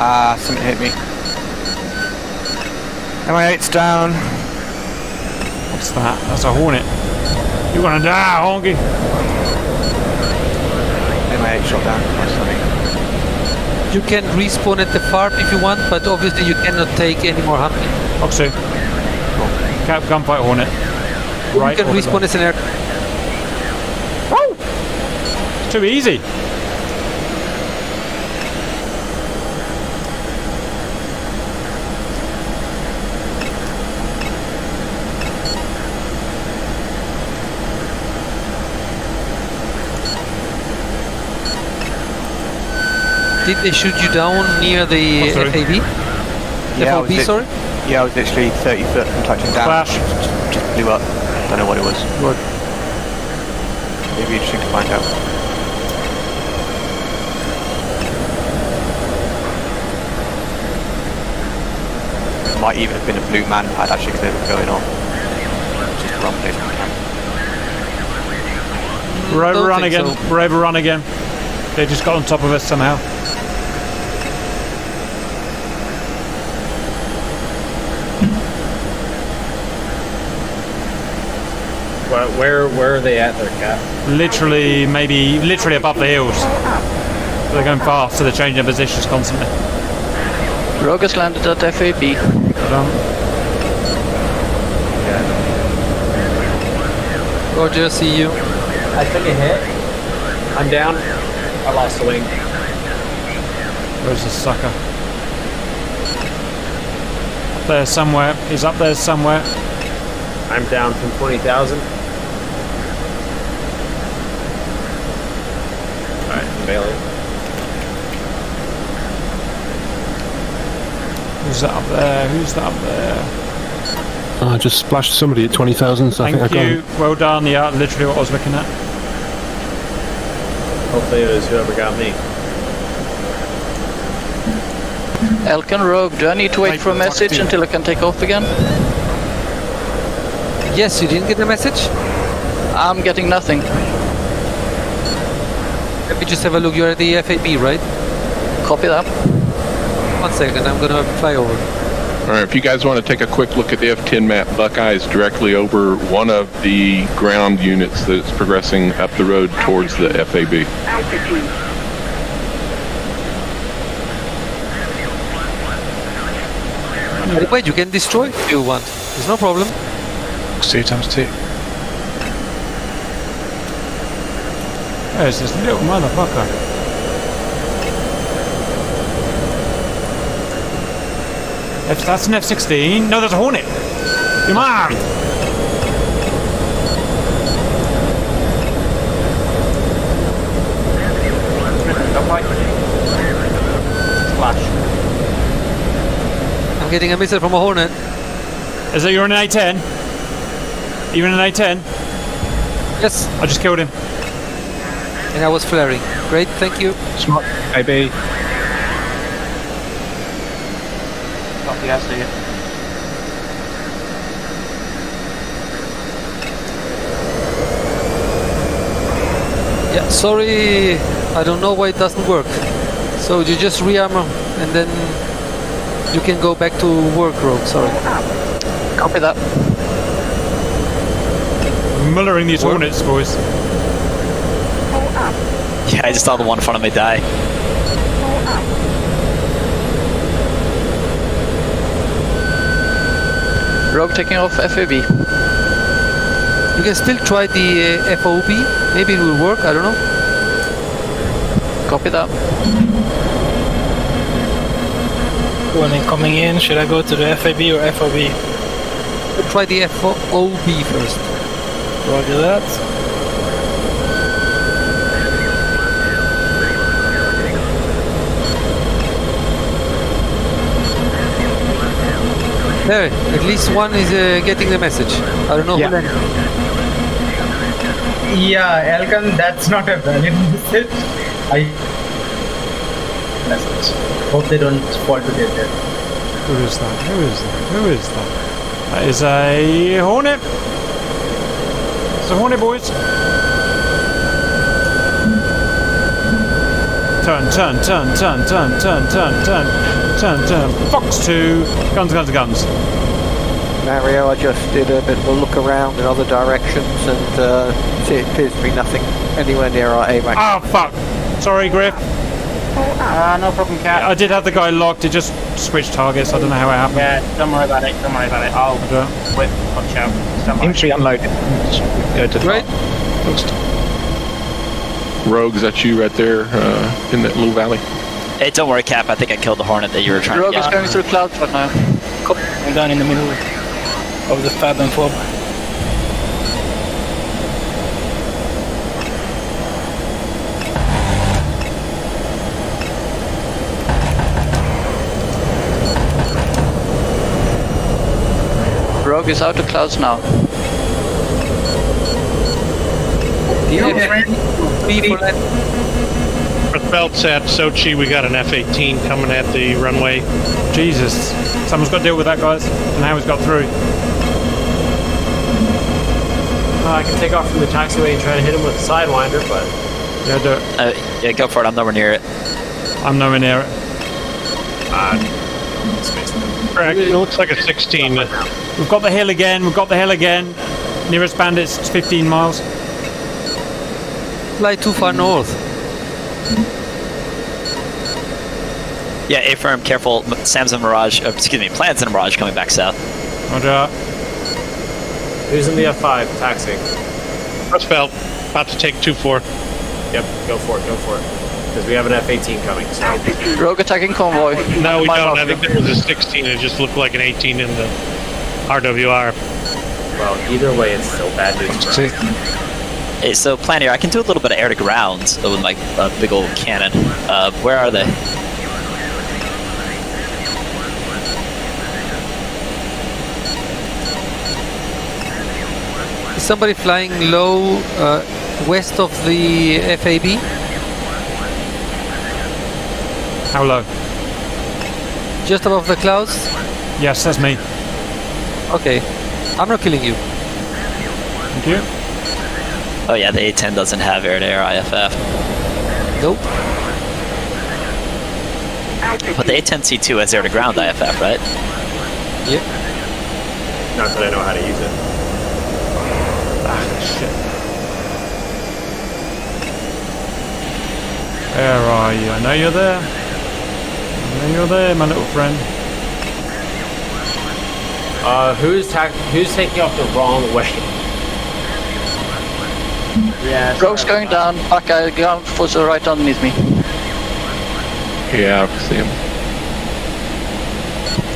Ah, something hit me. M I eight's down. What's that? That's a hornet. You're gonna die, honky. M I eight shot down. Sorry. You can respawn at the F A R P if you want, but obviously you cannot take any more hunting. Oxu. Cap gunfight hornet. You right, can respawn as an air. Woo! It's too easy. Did they shoot you down near the oh, F A B? Yeah, F O B, sorry? Yeah, I was literally thirty foot from touching down. Flash. Just blew up. Don't know what it was. Good. It'd be interesting to find out. It might even have been a blue MANPAD actually, because they were going on. Just rumbling. We're overrun again. So. We're overrun again. They just got on top of us somehow. Where where are they at there, Cap? Literally, maybe, literally above the hills. They're going fast, so they're changing their positions constantly. Rogue has landed at F A B. Yeah. Roger, see you. I took a hit. I'm down. I lost the wing. Where's the sucker? Up there somewhere. He's up there somewhere. I'm down from twenty thousand. Alright, I'm bailing. Who's that up there? Who's that up there? Oh, I just splashed somebody at twenty thousand, so Thank I think I got Thank you. Well done. Yeah, literally what I was looking at. Hopefully it was whoever got me. Elkan Rogue, do I need to wait for a message until I can take off again? Yes, you didn't get the message? I'm getting nothing. Let me just have a look. You're at the F A B, right? Copy that. One second, I'm gonna fly over. Alright, if you guys want to take a quick look at the F ten map, Buckeye is directly over one of the ground units that's progressing up the road towards the F A B. Altitude. Wait, you can destroy if you want. There's no problem. Two times two. There's this little motherfucker. If that's an F sixteen. No, that's a Hornet. Come on! Splash. I'm getting a missile from a Hornet. Is that you're in an A ten? You're in an A ten? Yes. I just killed him. And I was flaring. Great, thank you. Smart, A B. Not the ass, do you? Yeah, sorry. I don't know why it doesn't work. So you just rearmor and then you can go back to work road, sorry. Copy that. Mullering these work. Hornets, boys. Yeah, I just saw the one in front of me die. Rogue taking off F A B. You can still try the uh, F O B. Maybe it will work, I don't know. Copy that. Warning coming in, should I go to the F A B or F O B? I'll try the F O B first. Roger that. There, at least one is uh, getting the message. I don't know yeah. who that is. Yeah, Elkan, that's not a valid message. I... Message. Hope they don't fall to their death. Who is that? Who is that? Who is that? That is a Hornet! It's a Hornet, boys! Turn, turn, turn, turn, turn, turn, turn, turn, turn, turn. Fox two! Guns, guns, guns. Mario, I just did a bit of a look around in other directions and uh, see, it appears to be nothing anywhere near our A M nine. Ah, oh, fuck! Sorry, Griff. Ah, uh, no problem, Cat. I did have the guy locked, it just switched targets, I don't know how it happened. Yeah, don't worry about it, don't worry about it. I'll whip, watch out. Infantry unloaded. Right. Rogue, is that you right there uh, in that little valley? Hey, don't worry, Cap, I think I killed the Hornet that you were trying Rogue to get. Rogue is going through clouds right now. Copy. I'm down in the middle of the F A B and F O B. Rogue is out of clouds now. Earth belts at Sochi, we got an F eighteen coming at the runway. Jesus, someone's got to deal with that, guys. And how he's got through. Well, I can take off from the taxiway and try to hit him with a sidewinder, but... Yeah, do it. Uh, yeah, go for it, I'm nowhere near it. I'm nowhere near it. Uh, Correct, it looks like a sixteen. We've got the hill again, we've got the hill again. Nearest bandits, it's fifteen miles. Fly too far north. Yeah, A-firm, careful. Sam's in Mirage, oh, excuse me, Plan's in Mirage coming back south. Roger. Who's in the F five, taxiing? Rustbelt, about to take two four. Yep, go for it, go for it. Because we have an F eighteen coming. So. Rogue attacking convoy. No, we don't. I think there was a sixteen, it just looked like an eighteen in the... R W R. Well, either way, it's still bad news. Hey, so plan here. I can do a little bit of air to ground with my uh, big old cannon. Uh, where are they? Is somebody flying low uh, west of the F A B? How low? Just above the clouds? Yes, that's me. Okay, I'm not killing you. Thank you. Oh yeah, the A ten doesn't have air-to-air I F F. Nope. But the A ten C two has air-to-ground I F F, right? Yep. Not that I know how to use it. Ah, shit. Where are you? I know you're there. I know you're there, my little friend. Uh, who's ta who's taking off the wrong way? Yeah. Rogue's going down. Okay, ground force right underneath me. Yeah, I can see him.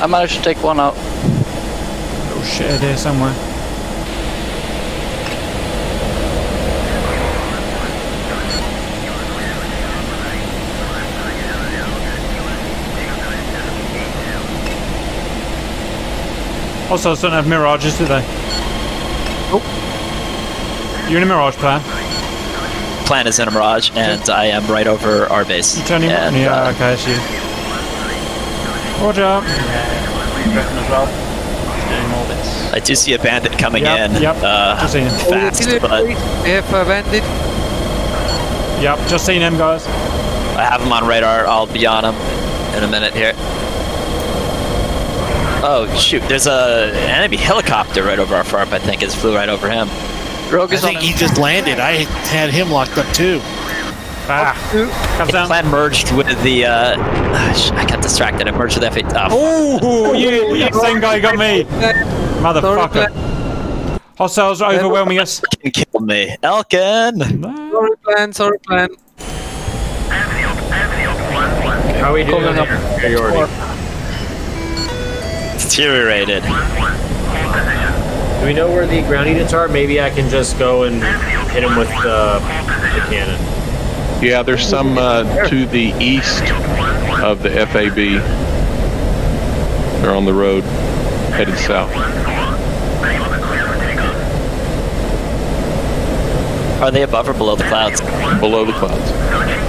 I managed to take one out. Oh shit, it's here somewhere. Also, don't have Mirages, do they? Nope. You're in a Mirage plan. Plan is in a Mirage, and I am right over our base. You turning? And, yeah, uh, okay, I see you. Roger. I do see a bandit coming yep, in. Yep. Uh, just seen him. Fast, but if a bandit. Yep. Just seen him, guys. I have him on radar. I'll be on him in a minute here. Oh shoot! There's a an enemy helicopter right over our F A R P. I think it flew right over him. Rogue is I think on he just landed. I had him locked up too. Ah! Comes it down. Plan merged with the. Uh, I got distracted. I merged with F eight. Oh, oh you! Yeah, same guy got me. Motherfucker! Hostiles are overwhelming us. Kill me, Elkin. Sorry, plan. Sorry, plan. How are we doing? Up priority. Deteriorated. Do we know where the ground units are? Maybe I can just go and hit them with uh, the cannon. Yeah, there's some uh, to the east of the F A B. They're on the road, headed south. Are they above or below the clouds? Below the clouds.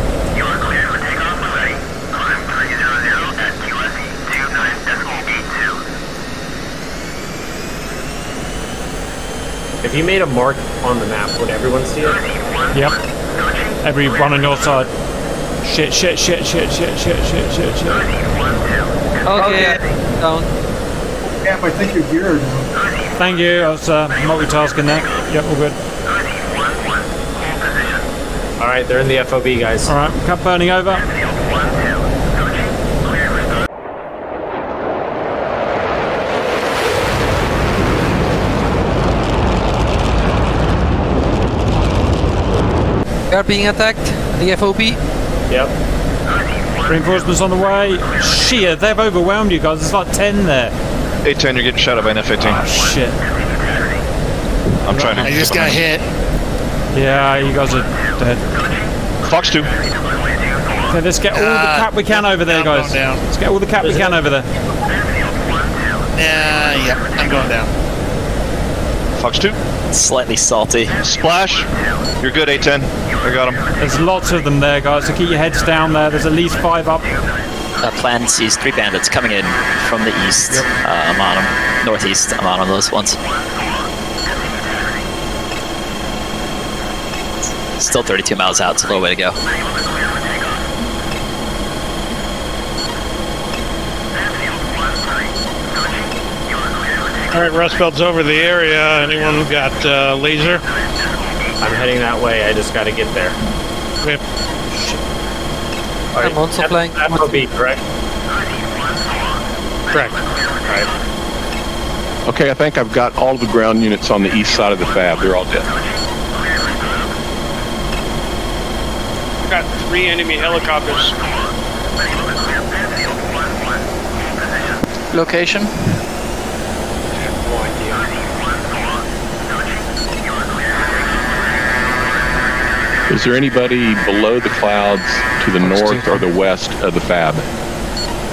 If you made a mark on the map, would everyone see it? Yep. Everyone on your side. Shit, shit, shit, shit, shit, shit, shit, shit, shit. Okay. Down. Yeah, I think you're geared. Thank you. I was uh, multitasking there. Yep, all good. All right, they're in the F O B, guys. All right, cap burning over. Are being attacked, the F O B. Yep. Reinforcements on the way. Shit, they've overwhelmed you guys. There's like ten there. A ten, you're getting shot at by an F eighteen. Oh, shit. I'm trying to. I just got hit. Yeah, you guys are dead. Fox two. Okay, let's get all uh, the cap we can over there, guys. Down. Let's get all the cap Is we can it? over there. Yeah, yeah, I'm going down. Fox two. Slightly salty. Splash. You're good, A ten. I got him. There's lots of them there, guys, so keep your heads down there. There's at least five up. Uh, plan sees three bandits coming in from the east. Yep. Uh, I'm on them. Northeast. I'm on them, those ones. Still thirty-two miles out. It's a little way to go. All right, Rust Belt's over the area. Anyone who got uh, laser? I'm heading that way. I just got to get there. Yep. All right. I'm also F playing. F O B, correct? Correct. All right. Okay, I think I've got all the ground units on the east side of the F A B. They're all dead. I've got three enemy helicopters. Location? Is there anybody below the clouds to the north or the west of the F A B?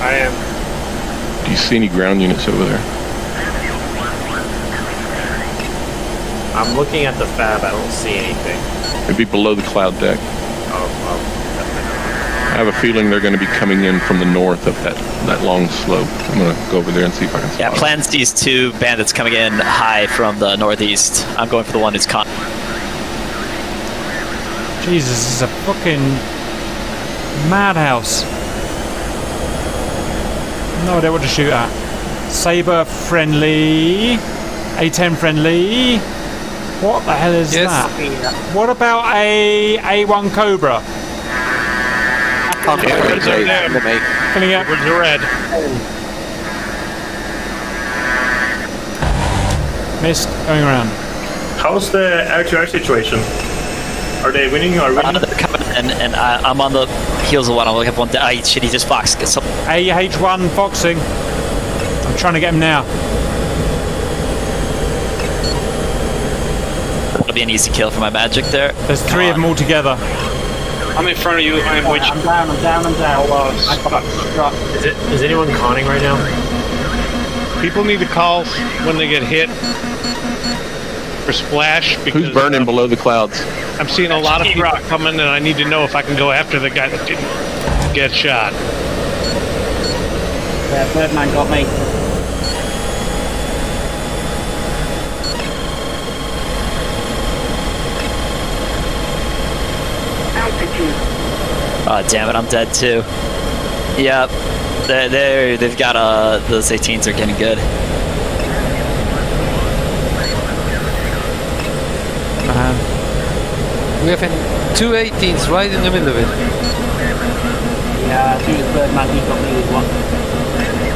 I am. Do you see any ground units over there? I'm looking at the F A B. I don't see anything. It'd be below the cloud deck. Oh, well. I have a feeling they're going to be coming in from the north of that, that long slope. I'm going to go over there and see if I can spot. Yeah, plans these two bandits coming in high from the northeast. I'm going for the one who's caught. Jesus, this is a fucking madhouse. No idea what to shoot at. Sabre friendly. A ten friendly. What the hell is yes. that? What about a A one Cobra? Oh, okay, okay, it's right there. Coming out. Where's the red? Missed. Going around. How's the air-to-air situation? Are they winning? Are we? And, and I, I'm on the heels of one. I'm looking for one. I shit, he just foxed. Get some. A H one foxing. I'm trying to get him now. That'll be an easy kill for my magic there. There's Come three on. of them all together. I'm in front of you. I'm, I'm, I'm down, I'm down, I'm down. Oh, I is, it, is anyone conning right now? People need to call when they get hit for splash. Because who's burning I'm, below the clouds? I'm seeing a lot of people rock. coming, and I need to know if I can go after the guy that didn't get shot. Yeah, Birdman got me. Oh damn it! I'm dead too. Yep, they they they've got uh those eighteens are getting good. Uh-huh. We have two eighteens right in the middle of it. Yeah, I think the third man he got me with one.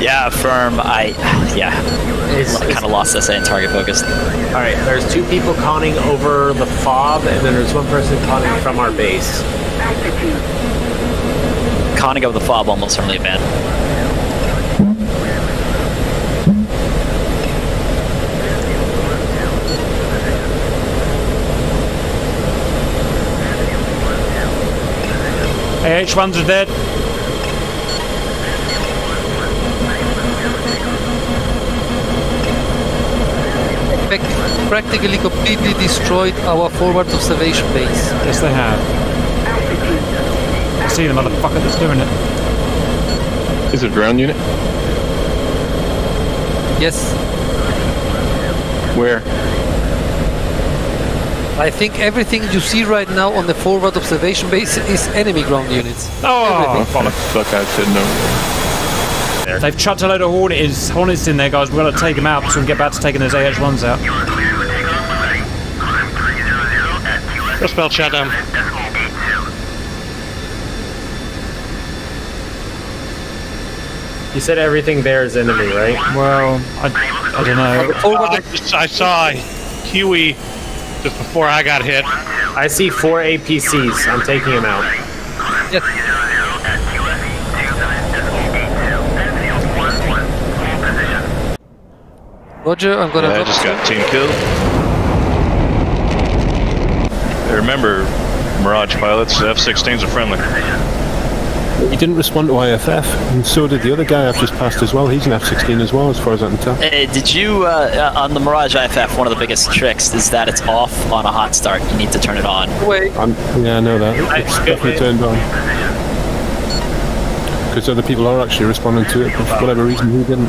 Yeah, firm. I yeah, it's, I kind of lost S A and target focused. All right, there's two people conning over the F O B, and then there's one person conning from our base. Conning of the F O B almost from the event. A H ones are dead. Practically completely destroyed our forward observation base. Yes, they have. I see the motherfucker that's doing it. Is it a ground unit? Yes. Where? I think everything you see right now on the forward observation base is enemy ground units. Oh, fuck, I should know. They've chucked a load of hornets, hornets in there, guys. We've got to take them out so we can get back to taking those A H ones out. First belt shutdown. You said everything there is enemy, right? Well, I, I don't know. Oh, I, just, I saw Huey just before I got hit. I see four A P Cs. I'm taking them out. Yes. Roger, I'm gonna. Yeah, I just got team killed. Remember, Mirage pilots, F sixteens are friendly. He didn't respond to I F F, and so did the other guy I've just passed as well. He's an F sixteen as well, as far as I can tell. Hey, did you, uh, on the Mirage I F F, one of the biggest tricks is that it's off on a hot start. You need to turn it on. Wait. I'm, yeah, I know that. It's definitely turned on. Because other people are actually responding to it, but for whatever reason, he didn't.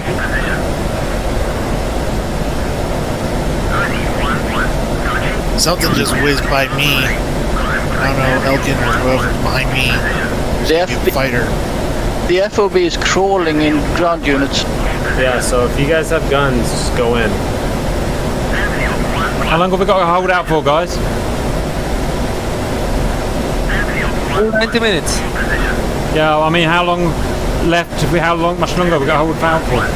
Something just whizzed by me. I don't know, Elgin or whoever's behind me. The, fighter. The F O B is crawling in ground units. Yeah, so if you guys have guns, just go in. How long have we got to hold out for, guys? ninety minutes. Yeah, I mean, how long left? How long? Much longer have we got to hold out for?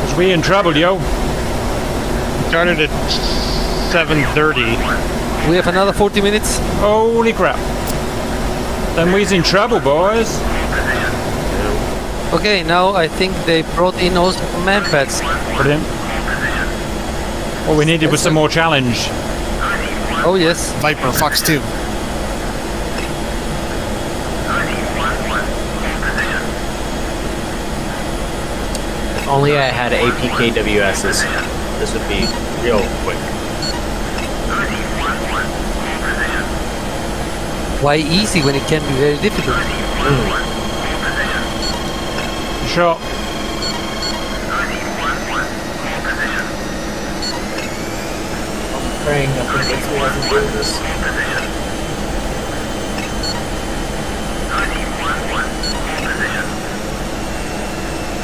Because we in trouble, yo. Started at seven thirty. We have another forty minutes. Holy crap. Then we's in trouble, boys. Okay, now I think they brought in those MANPADs. Brilliant. All we needed That's was some more challenge. Oh, yes. Viper, Fox two. If only I had A P K W Ss, this would be real quick. Why easy when it can be very difficult? Mm. Sure. praying that this is what we do this.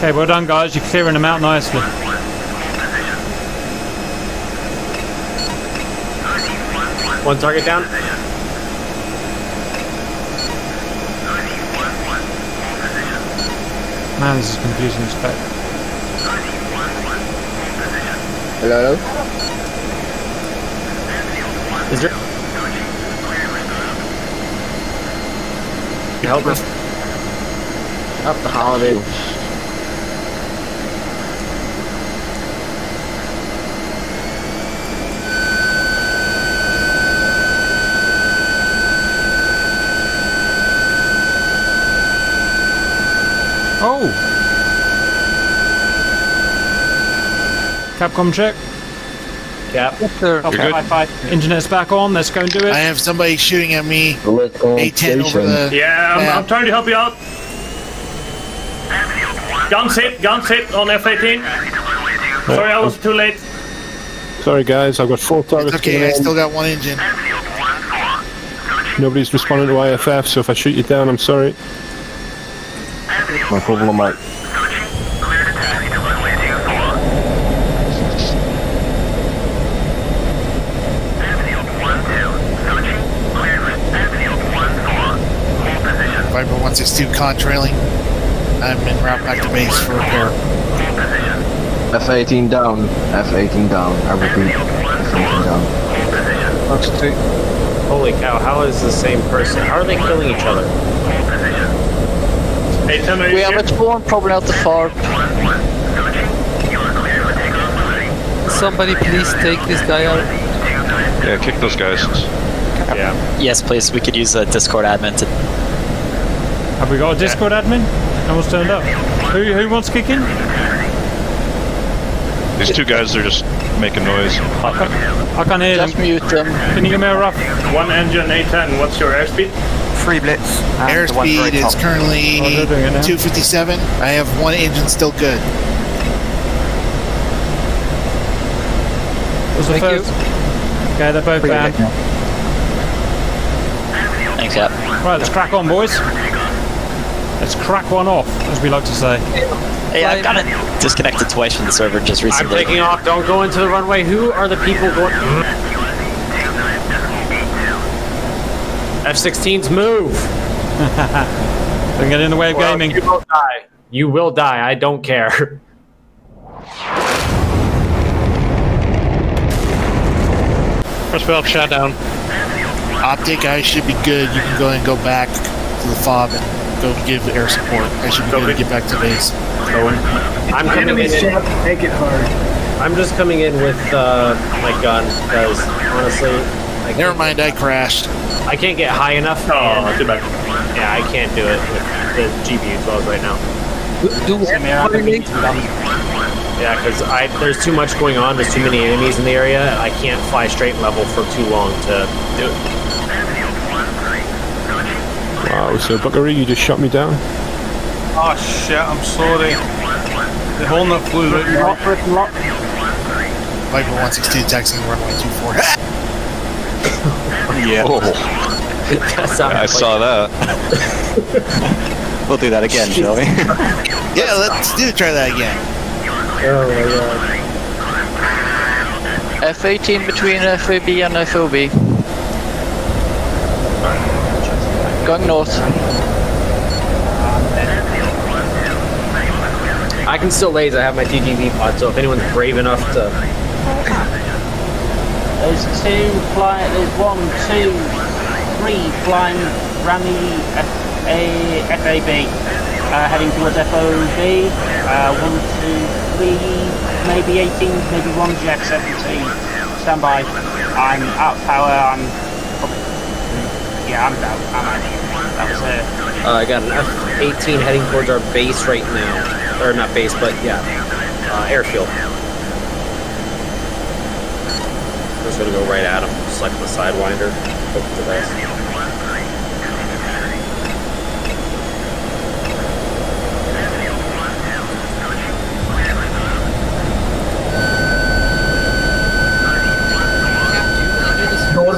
Okay, well done guys, you're clearing them out nicely. One target down. Man, this is confusing as fuck. Hello, hello? Is there... Can you help us? Up the holiday. Oh! Capcom check. Yeah. Okay. Wi-Fi. Internet's back on. Let's go and do it. I have somebody shooting at me. A ten over the. Yeah, I'm, I'm trying to help you out. Guns hit. Guns hit on F eighteen. Sorry, I was too late. Sorry, guys. I've got four targets. It's okay, I still got one engine. Nobody's responding to I F F, so if I shoot you down, I'm sorry. No problem, mate. Viper one sixty-two con trailing. I'm in route back to base for repair. F eighteen down. F eighteen down. I repeat. F eighteen down. one sixty-two. Holy cow! How is the same person? How are they killing each other? We have a torn problem at the F A R P. Somebody please take this guy out. Yeah, kick those guys. Yeah. Yes, please. We could use a Discord admin to... Have we got a Discord yeah. admin? No one's turned up. Who, who wants kicking? These two guys are just making noise. I can't, I can't hear just them. Mute them. Can you give me a rough? One engine, A ten. What's your airspeed? Three blitz. Airspeed is currently oh, two fifty-seven. I have one engine still good. What's the first? Okay, they're both bad. Thanks, up. Right, let's crack on, boys. Let's crack one off, as we like to say. Hey, I've got it disconnected twice from the server just recently. I'm taking off. Don't go into the runway. Who are the people going? Mm-hmm. F sixteens move! Don't get in the way of well, gaming. You will die. You will die. I don't care. First valve shot down. Optic, I should be good. You can go ahead and go back to the F O B and go give air support. I should be okay. good to get back to base. Going. I'm coming in. Make it hard. I'm just coming in with uh, my gun because honestly, I never mind. I crashed. I can't get high enough. Oh, too bad. Yeah, I can't do it with the G B U twelve right now. Do what? Yeah, because I there's too much going on. There's too many enemies in the area. I can't fly straight level for too long to do it. Wow, so Buckaroo, you just shut me down? Oh shit, I'm sorry. The whole nut flew right now. Viper one sixty-two taxiing runway two four. Yeah. Oh. I saw that. We'll do that again, shall we? Yeah, let's do try that again. Oh my god. F eighteen between F A B and F O B. Going north. I can still laze. I have my T G V pod, so if anyone's brave enough to. There's two flying, there's one, two, three flying around the F A B, uh, heading towards F O B, uh, one, two, three, maybe eighteen, maybe one J F seventeen, stand by, I'm out of power, I'm, up. yeah, I'm down, I'm out, that was it. Uh, I got an F eighteen heading towards our base right now, or not base, but yeah, uh, airfield. I'm just gonna go right at him, just like the sidewinder. Hope for the best.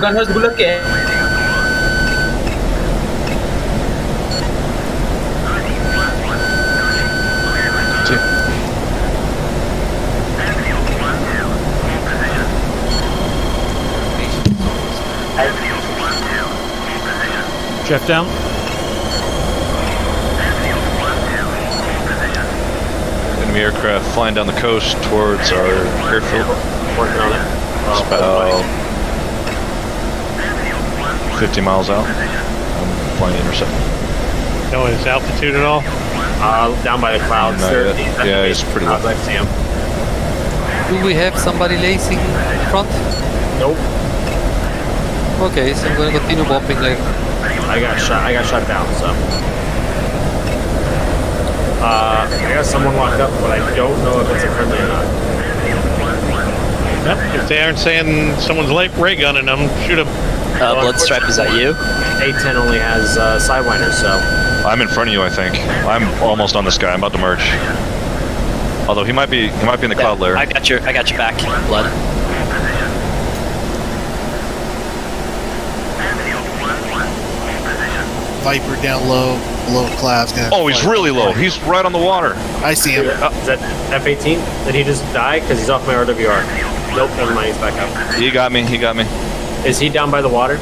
gunners-guloke Jeff down. Enemy aircraft flying down the coast towards our airfield. Working on it. It's about fifty miles out. I'm flying intercept. No, is altitude at all? Uh, down by the clouds. thirty, yeah, it's pretty low. I see him. Do we have somebody lacing in front? Nope. Okay, so I'm going to continue bombing like. I got shot. I got shot down. So uh, I got someone locked up, but I don't know if it's a friendly or not. Yep. If they aren't saying someone's light ray gunning them, shoot them. Uh, well, Bloodstripe, is that you? A ten only has uh, sidewinders, so. I'm in front of you, I think. I'm almost on this guy. I'm about to merge. Although he might be, he might be in the yeah, cloud layer. I got your, I got your back, Blood. Viper down low, below clouds. Oh, he's really low. He's right on the water. I see him. Uh, is that F eighteen? Did he just die? Because he's off my R W R. Nope, never mind. He's back up. He got me. He got me. Is he down by the water?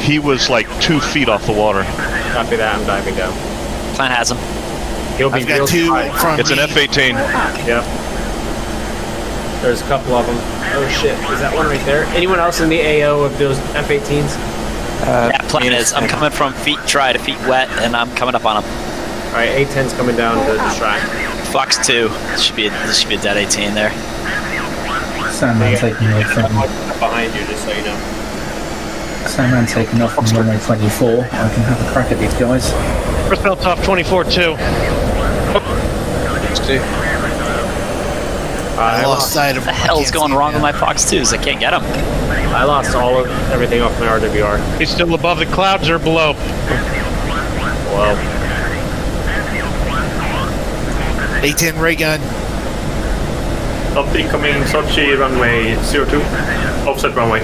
He was like two feet off the water. Copy that. I'm diving down. Plan has him. He'll be real high. It's an F eighteen. Yeah. There's a couple of them. Oh shit! Is that one right there? Anyone else in the A O of those F eighteens? Uh, that plane is. I'm coming from feet dry to feet wet, and I'm coming up on him. All right, A ten's coming down to the track. Fox two. This should be a, this should be a dead A ten there. Sandman's taking off from behind you, just so you know. Sandman's taking off from runway twenty-four. I can have a crack at these guys. First belt off twenty-four two. Fox two. I lost sight of. What the hell's going wrong with my Fox twos? I can't get them. I lost all of everything off my R W R. He's still above the clouds or below? Below. A ten ray gun. Up the incoming Sochi runway zero two. Offset runway.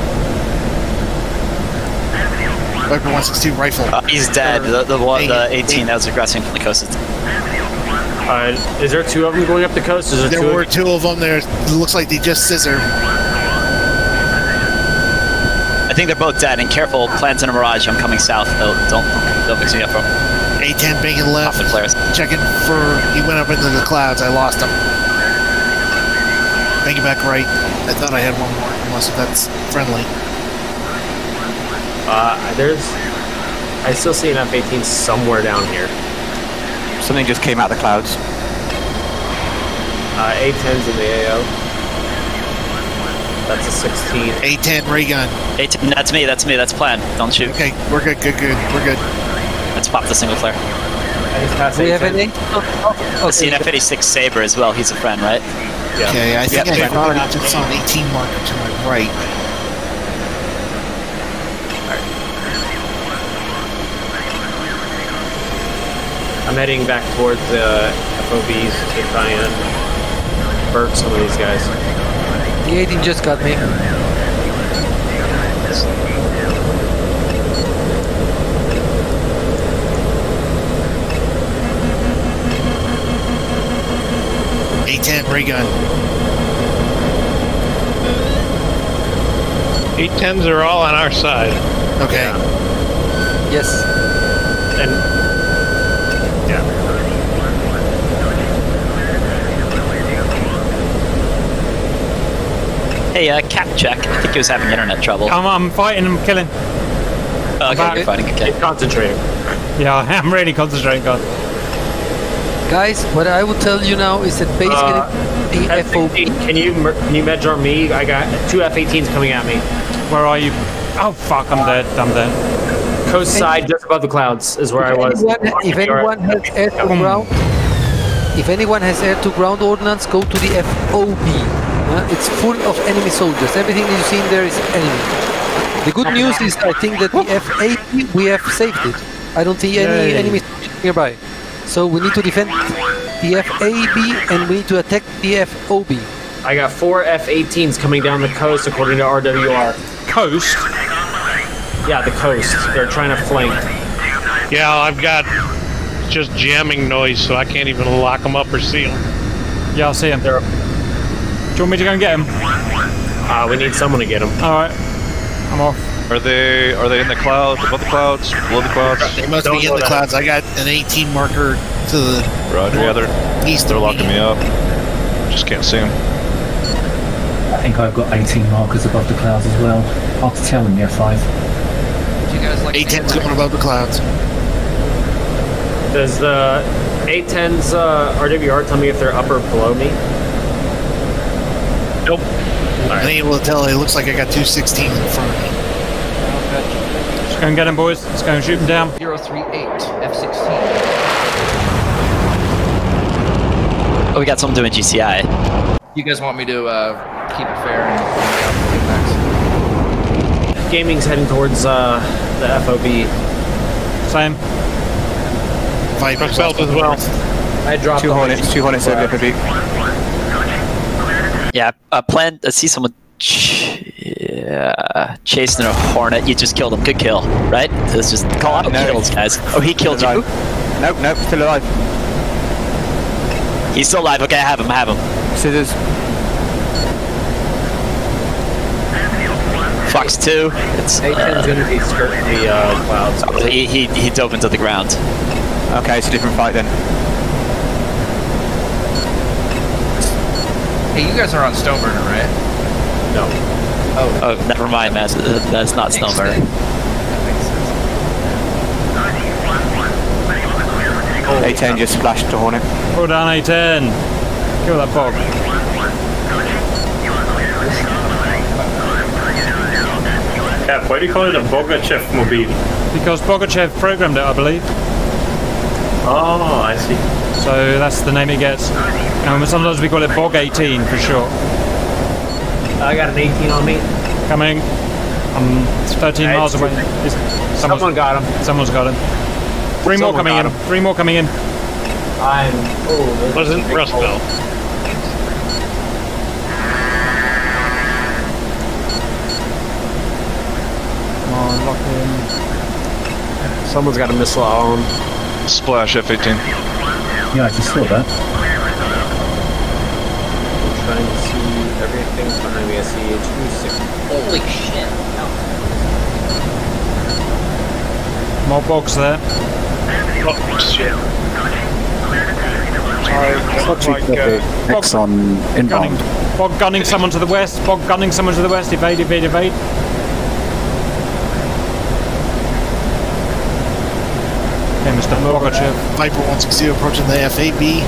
Viper one sixty-two rifle. Uh, he's dead. The, the, one, the eighteen that was aggressing from the coast. Uh, is there two of them going up the coast? Is there there two were of two of them there. It looks like they just scissor. I think they're both dead, and careful, plans in a mirage, I'm coming south, they'll, don't, they'll fix me up from. A ten banging left, checking for, he went up into the clouds, I lost him. Banging back right, I thought I had one more, unless that's friendly. Uh, there's, I still see an F eighteen somewhere down here. Something just came out of the clouds. Uh, A ten's in the A O. That's a sixteen. A ten ray gun. A ten, that's me, that's me, that's plan. Don't shoot. Okay, we're good, good, good, we're good. Let's pop the single flare. Do we have anything? Oh, oh, oh. I see an F eighty-six Sabre as well, he's a friend, right? Yeah. Okay, I think yeah, I got an option on eighteen marker to my right. Alright. I'm heading back towards the F O Bs to try and burp some of these guys. The eighteen just got me. A ten ray gun. A tens are all on our side. Okay. Yeah. Yes. And yeah. Hey, uh, cap check. I think he was having internet trouble. I'm, I'm fighting, I'm killing. Oh, okay, you're fighting, okay. Concentrating. Yeah, I'm really concentrating, God. Guys, what I will tell you now is that basically uh, the F O B. Can you, can you med jar me? I got two F eighteens coming at me. Where are you? Oh, fuck, I'm dead, I'm dead. Coast side, and just above the clouds, is where I was. Anyone, if anyone has air to ground, if anyone has air to ground ordnance, go to the F O B. Uh, it's full of enemy soldiers. Everything that you see in there is enemy. The good news is, I think that the F eighteen we have saved it. I don't see any Yay. enemy nearby. So we need to defend the F A B and we need to attack the F O B. I got four F eighteens coming down the coast according to R W R. Coast? Yeah, the coast. They're trying to flank. Yeah, I've got just jamming noise, so I can't even lock them up or seal them. Yeah, I'll see them. They're... Do you want me to go and get them? Uh, we need someone to get them. Alright. I'm off. Are they Are they in the clouds? Above the clouds? Below the clouds? They must Don't be in the down. clouds. I got an eighteen marker to the... Roger, yeah, they're, east they're locking me up. Just can't see them. I think I've got eighteen markers above the clouds as well. Hard to tell when you're five. A ten's going above the clouds. Does the A ten's uh, R W R tell me if they're up or below me? Nope. Right. I ain't able to tell. It looks like I got two sixteens in front of me. Okay. Let's go and get him, boys. Let's go and shoot him down. zero three eight, F sixteen. Oh, we got something doing G C I. You guys want me to... Uh, keep it fair and gaming's heading towards uh, the F O B. Same. Myself as well. I dropped two hornets. Two hornets over F O B. Yeah, I plan to see someone ch yeah, chasing a hornet. You just killed him. Good kill, right? So let's just call out no, kills, guys. Oh, he killed you. Alive. Nope, nope, still alive. He's still alive. Okay, I have him. I have him. Scissors. Fox two. It's A ten's energy skirting the uh, clouds. Oh, he, he, he dove into the ground. Okay, it's a different fight then. Hey, you guys are on Stoneburner, right? No. Oh, oh never mind, man. That's not Stoneburner. That makes sense. A ten just splashed to Hornet. Hold on, A ten. Kill that fog. Yeah, why do you call it a Bogachev mobile? Because Bogachev programmed it, I believe. Oh, I see. So that's the name it gets. And sometimes we call it Bog eighteen for short. I got an eighteen on me. Coming. I'm thirteen miles away. Someone got him. Someone's got him. Three more coming in. Three more coming in. I'm. Oh, wasn't Rust Belt. Someone's got a missile on. Splash F eighteen. Yeah, I can still that. I'm trying to see everything behind me. I see a two six. Holy shit. No. More box there. Oh, shit. Sorry, looks like uh, Exxon inbound. Gunning. Bog gunning someone to the west. Bog gunning someone to the west. Evade, evade, evade. Mister Bogachev. Viper one sixty approaching the F A B.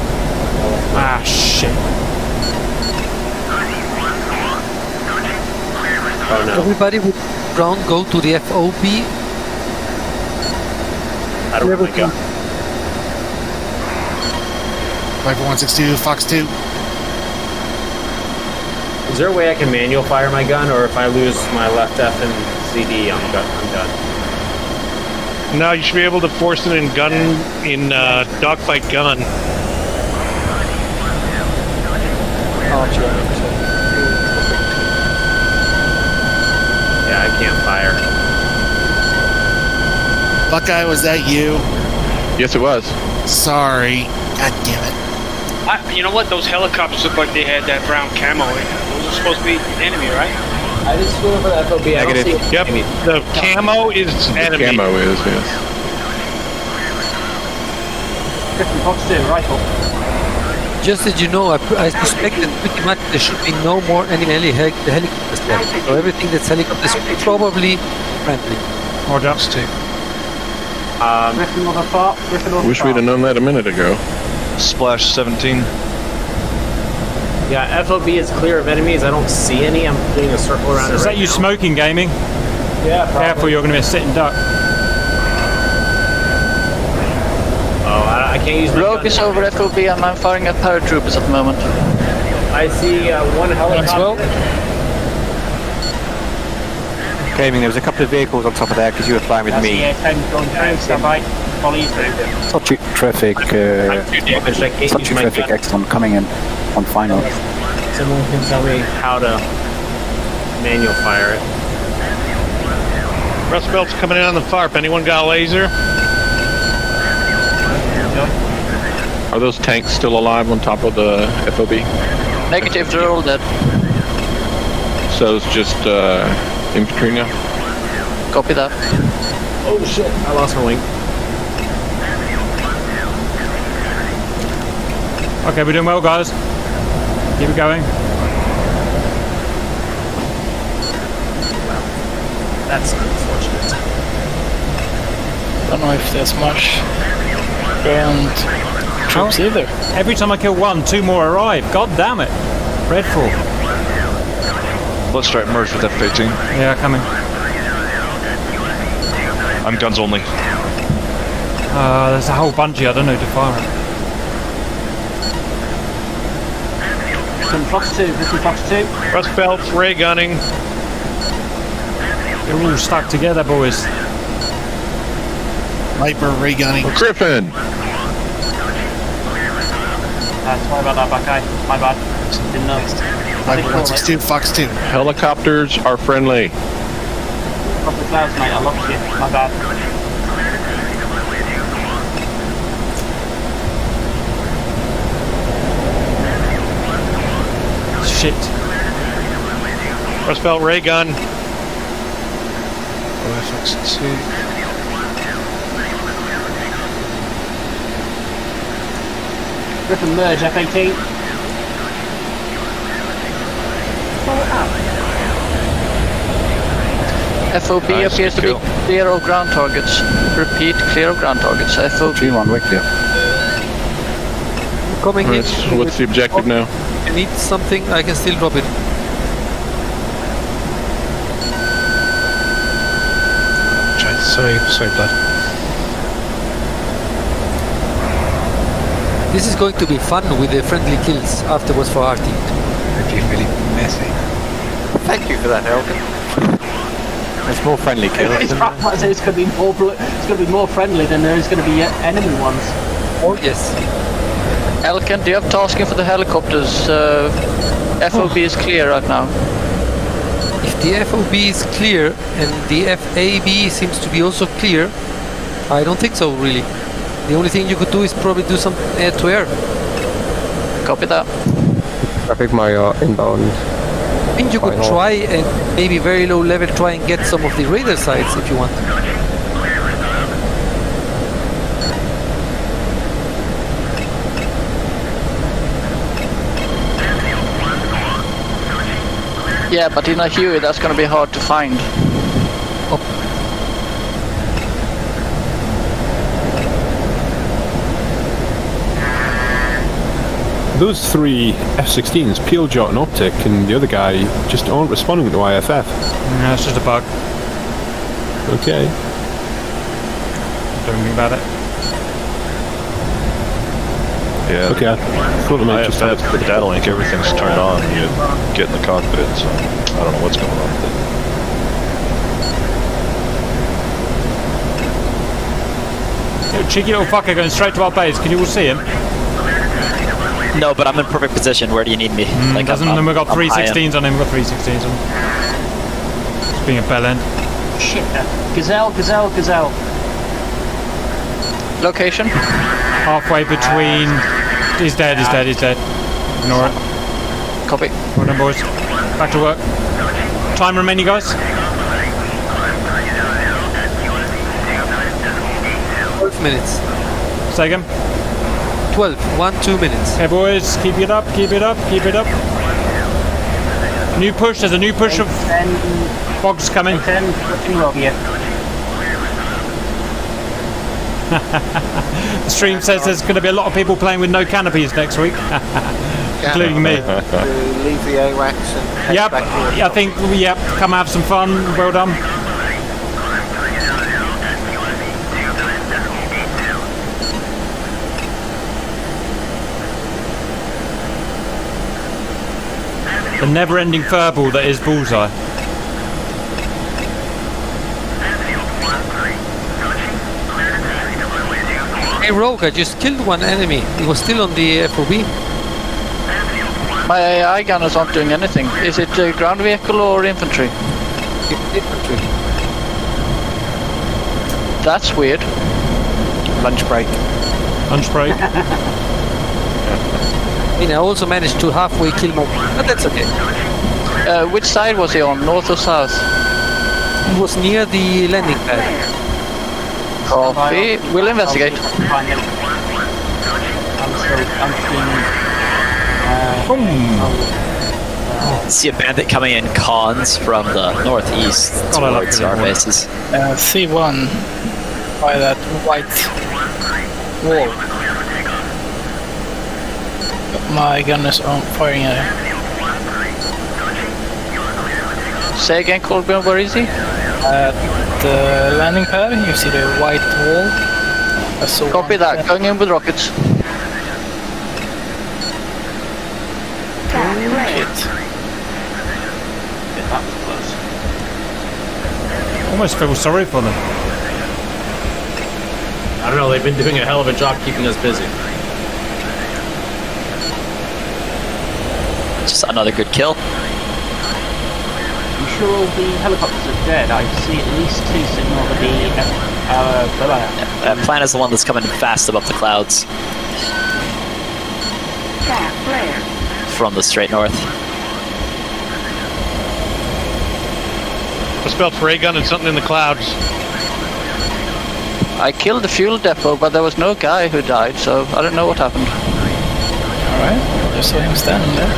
Ah, shit. Oh, no. Everybody with ground go to the F O B. I don't want to go. Viper one sixty, Fox two. Is there a way I can manual fire my gun, or if I lose my left F and C D, I'm done. I'm done. No, you should be able to force it in gun in uh, dogfight gun. Yeah, I can't fire. Buckeye, was that you? Yes, it was. Sorry, god damn it. I, you know what? Those helicopters look like they had that brown camo in them. Those are supposed to be enemy, right? I just flew over the F O B. Negative. I yep. Enemy. The camo is enemy. The camo is, yes. Different Hoxton rifle. Just as you know, I, I suspect that pretty much there should be no more enemy heli heli helicopters left. So everything that's helicopters is probably friendly. Or ducks too. Um, Griffin on the far. Griffin on the wish far. We'd have known that a minute ago. Splash seventeen. Yeah, F O B is clear of enemies. I don't see any. I'm doing a circle around it. Is that you smoking, gaming? Yeah, probably. Careful, you're going to be a sitting duck. Oh, I, I can't use my Rogue gun. Is over F O B and I'm firing at paratroopers at the moment. I see uh, one helicopter. Gaming, there was a couple of vehicles on top of there because you were flying with That's me. Sochi traffic, Sochi traffic Exxon coming in. On final. Someone can tell me how to manual fire it. Rust belts coming in on the FARP. Anyone got a laser? Yep. Are those tanks still alive on top of the F O B? Negative, they're all dead. So it's just uh, infantry now? Copy that. Oh shit, I lost my wing. Okay, we're doing well, guys. Keep it going. That's unfortunate. Don't know if there's much ground troops either. Every time I kill one, two more arrive. God damn it. Dreadful. Let's try and merge with F eighteen. Yeah, coming. I'm guns only. Uh, there's a whole bunch here. I don't know who to fire at. Fox two, this is Fox two. Rust belts, ray gunning. They're all stuck together, boys. Sniper, ray gunning. Oh, Griffin! That's uh, my bad, that Buckeye. My bad. Didn't know. Sniper one sixty-two, Fox two. Helicopters are friendly. Drop the clouds, mate. I lost you. My bad. Shit. Rust belt ray gun. Oh, F sixteen. Griffin merge, F eighteen. F O B nice appears to kill. Be clear of ground targets. Repeat, clear of ground targets. F O B one, we're clear. Coming in. What's the objective now? I need something, I can still drop it. Sorry, sorry, blood. This is going to be fun with the friendly kills afterwards for our team. Okay, really messy. Thank you for that, Elvin. It's more friendly kills. It's, it's, it's going to be more, it's going to be more friendly than there is going to be enemy ones. Oh yes. Elkin, do you have tasking for the helicopters? Uh, F O B is clear right now. If the F O B is clear and the F A B seems to be also clear, I don't think so, really. The only thing you could do is probably do some air to air. Copy that. Traffic Mario inbound. I think you could try and maybe very low level try and get some of the radar sites if you want. Yeah, but in a Huey, that's going to be hard to find. Oh. Those three F sixteens, Peeljot and Optic, and the other guy just aren't responding to I F F. No, it's just a bug. Okay. Don't think about it. Yeah. Okay. I just had the data link, everything's turned on, you get in the cockpit, so I don't know what's going on with it. Yo, cheeky little fucker going straight to our base, can you all see him? No, but I'm in perfect position, where do you need me? Mm, like doesn't, I'm, then we got three sixteens on him, we got three sixteens on him. Just being a bell end. Shit, Gazelle, Gazelle, Gazelle. Location? Halfway between... He's dead, he's dead, he's dead. Ignore it. Copy. Well done, boys. Back to work. Time remaining, guys. Twelve minutes. Say again. Twelve. One, two minutes. Hey, boys. Keep it up, keep it up, keep it up. New push. There's a new push of... Bogs coming. The stream says there's going to be a lot of people playing with no canopies next week, including me. Leave the AWACS and yep, I think, yep, come have some fun, well done. The never-ending furball that is Bullseye. Rogue, I just killed one enemy. He was still on the F O B. My A I gun is not doing anything. Is it a ground vehicle or infantry? Infantry. That's weird. Lunch break. Lunch break. I mean, I also managed to halfway kill more, but that's okay. Uh, which side was he on, north or south? He was near the landing pad. Copy. We'll investigate. I see a bandit coming in, Cons, from the northeast towards our bases. Uh, C one, by that white wall. My gun is on firing at him. Say again, Colburn, where is he? At the landing pad, you see the white wall. Copy that, going in with rockets. Almost feel sorry for them. I don't know, they've been doing a hell of a job keeping us busy. Just another good kill. I'm sure all the helicopters are dead. I see at least two sitting over the uh, uh, plan is the one that's coming fast above the clouds. From the straight north. Spelled for a gun and something in the clouds. I killed the fuel depot, but there was no guy who died, so I don't know what happened. Alright, I just saw him standing there.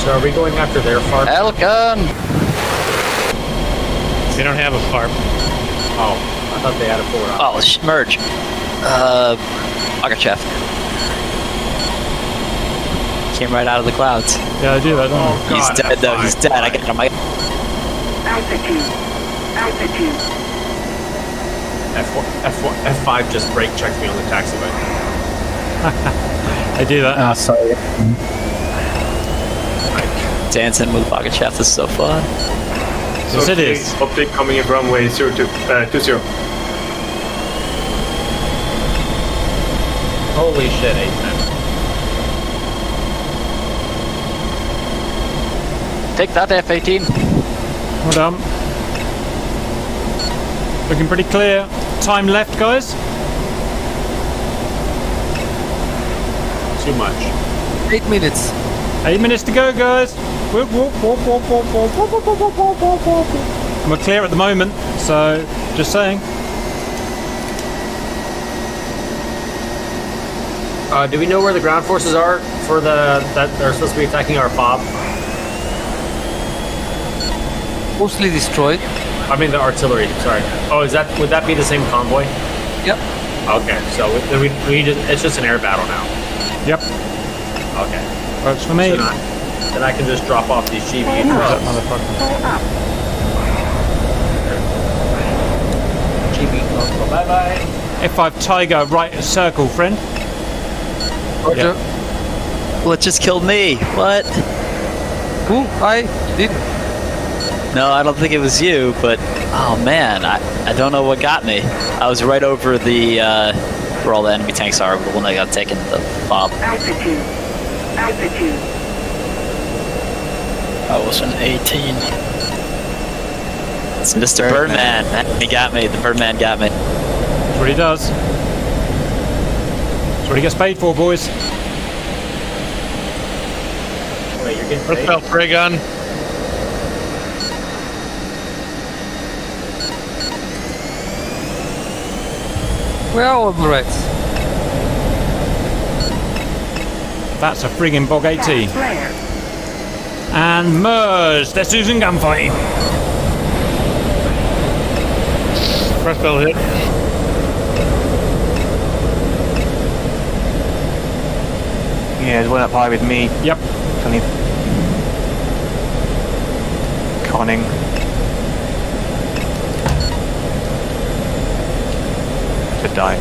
So are we going after their FARP? Elkan! They don't have a FARP. Oh, I thought they had a forward option. Oh, let's merge. Uh, Bogachev. Came right out of the clouds. Yeah, I do, I don't know. Oh, he's God, dead though, fine. He's dead. I got him. I Altitude. Altitude. F four, F four, F five just brake checked me on the taxiway. I do that. Ah, oh, sorry. Like, dancing with Bogachev is so fun. So yes, it is. Update coming in runway zero two uh, two zero. Holy shit, eight. Take that, F eighteen. Well done. Looking pretty clear. Time left, guys. Too much. Eight minutes. Eight minutes to go, guys. We're clear at the moment, so just saying. Uh, do we know where the ground forces are for the that are supposed to be attacking our F O B? Mostly destroyed. I mean the artillery. Sorry. Oh, is that would that be the same convoy? Yep. Okay. So we, we, we just, it's just an air battle now. Yep. Okay. Works for me. So not, then I can just drop off these G B U twelves. G B U twelve. Bye bye. F five Tiger, right circle, friend. Roger. Yep. Well, it just killed me. What? Who? I didn't. No, I don't think it was you, but oh man, I, I don't know what got me. I was right over the uh, where all the enemy tanks are, but when they got taken, the F O B. Altitude, altitude. I was an eighteen. It's Mister Birdman. Birdman. He got me. The Birdman got me. That's what he does. That's what he gets paid for, boys. Wait, you're getting paid? What's ray gun? We are all right. That's a friggin' Bog eighteen. And merge! They're using gunfighting. Press bell hit. Yeah, it went up high with me. Yep. Conning. Die.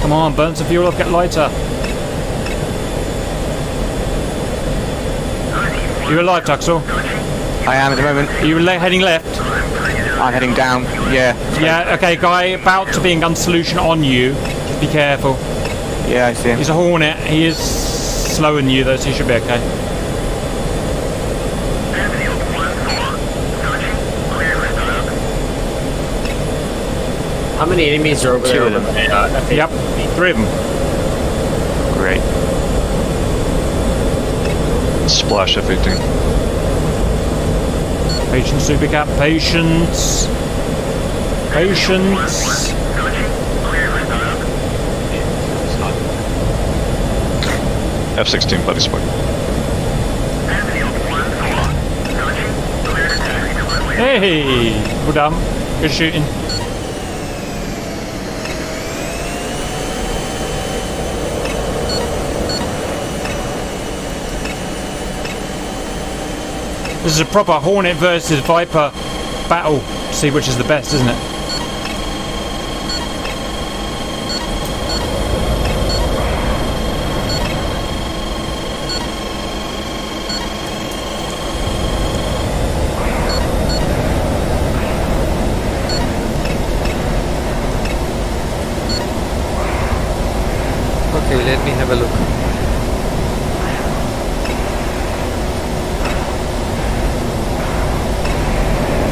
Come on, burn some fuel off, get lighter. You're alive, Tuxel? I am at the moment. Are you le heading left? I'm heading down, yeah. Yeah, okay, guy about to be in gun solution on you. Just be careful. Yeah, I see him. He's a Hornet. He is slower than you though, so you should be okay. How many enemies are over there? Two of them. Uh, yep, three of them. Great. Splash F eighteen. Patience, Supercap. Patience. Patience. F sixteen buddy spike. Hey! Well done. Good shooting. This is a proper Hornet versus Viper battle to see which is the best, isn't it?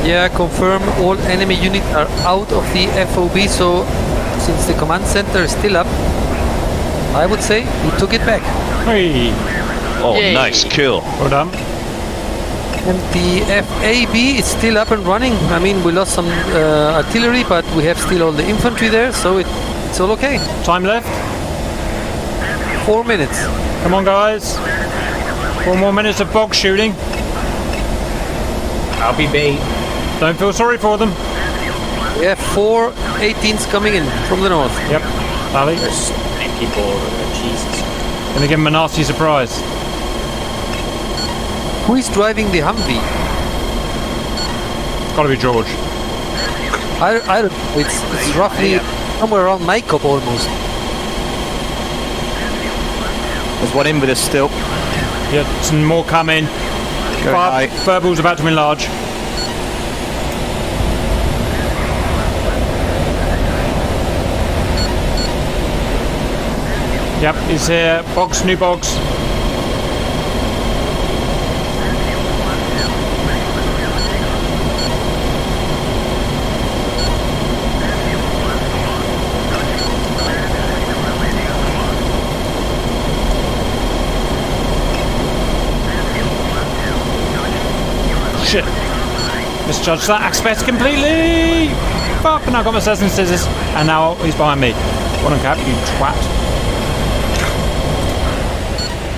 Yeah, confirm all enemy units are out of the F O B, so since the command center is still up, I would say we took it back. Hey. Oh, yay. Nice kill. Well done. And the F A B is still up and running. I mean, we lost some uh, artillery, but we have still all the infantry there, so it, it's all okay. Time left? Four minutes. Come on, guys. Four more minutes of box shooting. I'll be bait. Don't feel sorry for them. We have four eighteens coming in from the north. Yep. Ali. There's so many people over there. Jesus. Gonna give them a nasty surprise. Who is driving the Humvee? It's gotta be George. I, I don't know. It's, it's roughly somewhere around Maykop almost. There's one in with us still. Yeah, some more coming. Furball's about to enlarge. Yep, he's here. Box, new box. Shit. Misjudged that aspect completely. Fuck, and I got my scissors and scissors, and now he's behind me. What on cap, you twat.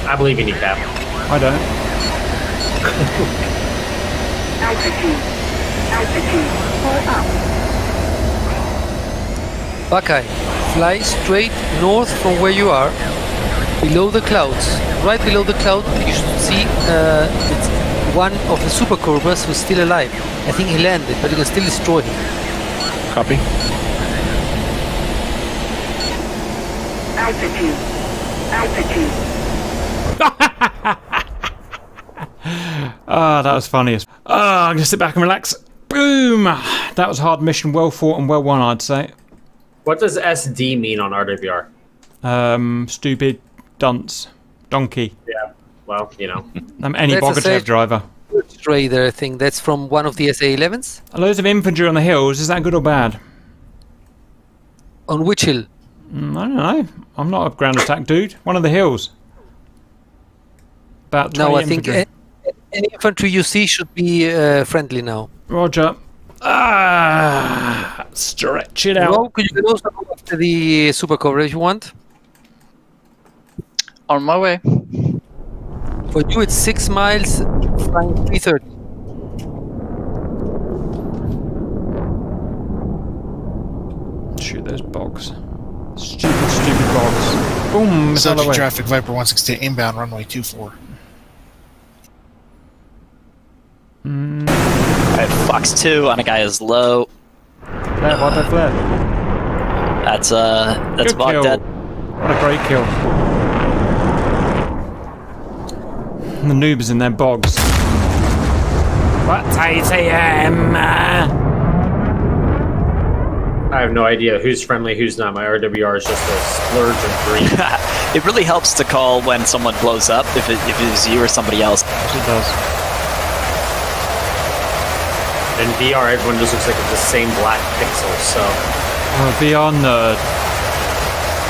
I believe in you, Cap. I don't. Altitude. Altitude. Pull up. Buckeye, fly straight north from where you are, below the clouds. Right below the cloud, you should see uh, it's one of the super Cobras who's still alive. I think he landed, but you can still destroy him. Copy. Altitude. Altitude. Ah, oh, that was funny. Ah, oh, I'm gonna sit back and relax. Boom! That was a hard mission, well fought and well won, I'd say. What does S D mean on R W R? Um, stupid dunce, donkey. Yeah, well, you know. Um, any Bogachev driver. Trader thing. That's from one of the S A elevens. Loads of infantry on the hills. Is that good or bad? On which hill? Mm, I don't know. I'm not a ground attack dude. One of the hills. About no, I infantry. think. Any infantry you see should be uh, friendly now. Roger. Ah, stretch it out. Well, could you also go after the super coverage you want? On my way. For you, it's six miles, flying three thirty. Shoot those bogs. Stupid, stupid bogs. Boom. Subject traffic, Viper one sixty-eight inbound, runway two four. Alright, Fox two on a guy is low. Flare, what a flare. That's, uh, that's Baghdad. What a great kill. The noobs in their bogs. What eight A M? I have no idea who's friendly, who's not. My R W R is just a splurge of green. It really helps to call when someone blows up, if it, if it is you or somebody else. It does. In V R, everyone just looks like it's the same black pixels, so... I'm a V R nerd.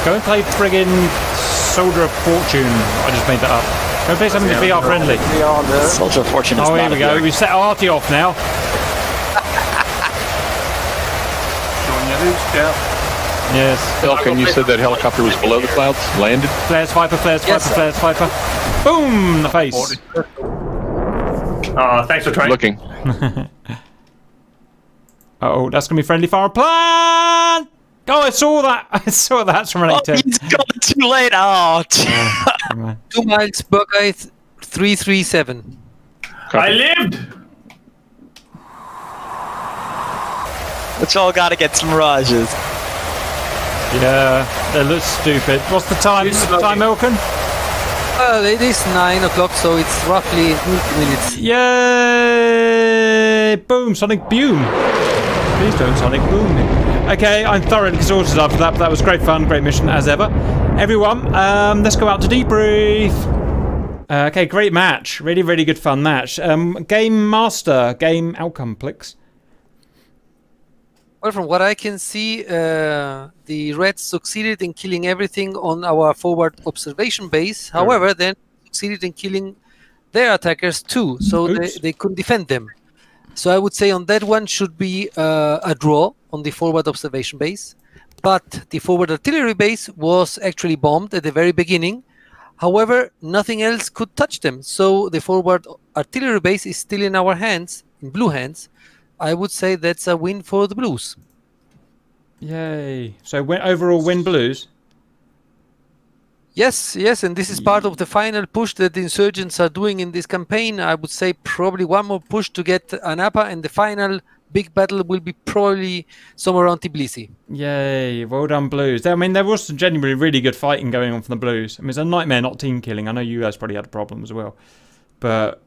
Go and play friggin' Soldier of Fortune. I just made that up. Go and play something that's V R friendly. V R nerd. Soldier of Fortune is oh, not. Oh, here we go. We've set Artie off now. Yeah. Yes. Falcon, you said that helicopter was below the clouds, landed? Flares, Viper, flares, Viper, yes, flares, Viper. Boom! The face. Uh, thanks for trying. Looking. Oh, that's going to be friendly fire plan! Oh, I saw that. I saw that from an oh, eight ten. He's got it too late. Oh, oh, two miles, Buckeye three three seven. I lived! It's all got to get some Mirages. Yeah, they look stupid. What's the time? What's the time, Elkin? Well, it is nine o'clock, so it's roughly eight minutes. Yay! Boom! Sonic Boom! Please don't Sonic Boom. Okay, I'm thoroughly exhausted after that, but that was great fun, great mission as ever. Everyone, um, let's go out to debrief. Uh, okay, great match. Really, really good fun match. Um, game master, game outcome, Plix. Well, from what I can see, uh, the Reds succeeded in killing everything on our forward observation base. However, they succeeded in killing their attackers too, so they, they couldn't defend them. So I would say on that one should be uh, a draw on the forward observation base. But the forward artillery base was actually bombed at the very beginning. However, nothing else could touch them. So the forward artillery base is still in our hands, in blue hands. I would say that's a win for the Blues. Yay. So win, overall win Blues? Yes, yes, and this is part of the final push that the Insurgents are doing in this campaign. I would say probably one more push to get Anapa, and the final big battle will be probably somewhere around Tbilisi. Yay, well done Blues. I mean, there was some genuinely really good fighting going on from the Blues. I mean, it's a nightmare not team killing. I know you guys probably had a problem as well, but...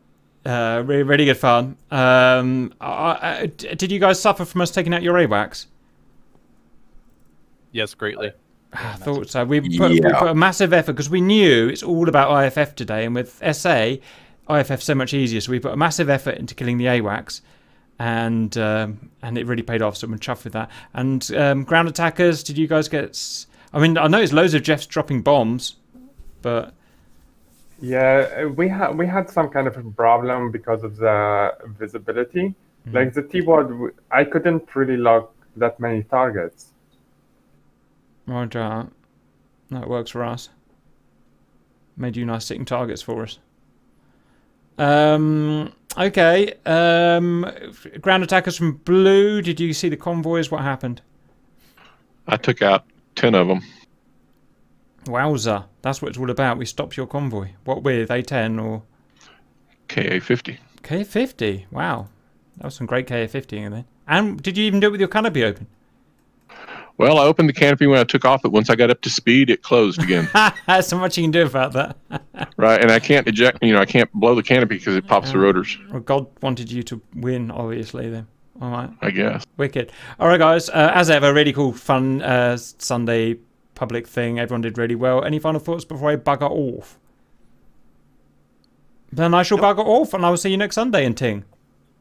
Uh, really, really good fun. Um, uh, did you guys suffer from us taking out your AWACS? Yes, greatly. I thought so. We put, yeah. we put a massive effort because we knew it's all about I F F today, and with S A, I F F so much easier. So we put a massive effort into killing the AWACS, and um, and it really paid off. So I'm chuffed with that. And um, ground attackers, did you guys get? S I mean, I noticed loads of Jeffs dropping bombs, but. Yeah, we had we had some kind of a problem because of the visibility. Mm-hmm. Like the T-board, I couldn't really lock that many targets. Roger, that works for us. Made you nice sitting targets for us. Um, okay, um, ground attackers from Blue. Did you see the convoys? What happened? I took out ten of them. Wowza, that's what it's all about. We stopped your convoy. What with, A ten or? K A fifty. K A fifty, wow. That was some great K A fifty in there. And did you even do it with your canopy open? Well, I opened the canopy when I took off, but once I got up to speed, it closed again. That's so much you can do about that. Right, and I can't eject, you know, I can't blow the canopy because it pops um, the rotors. Well, God wanted you to win, obviously, then. All right. I guess. Wicked. All right, guys, uh, as ever, really cool, fun uh, Sunday public thing. Everyone did really well. Any final thoughts before I bugger off? Then I shall nope. bugger off, and I will see you next Sunday in Ting.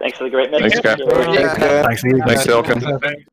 Thanks for the great night. Thanks, Cap. Thanks, Elkin.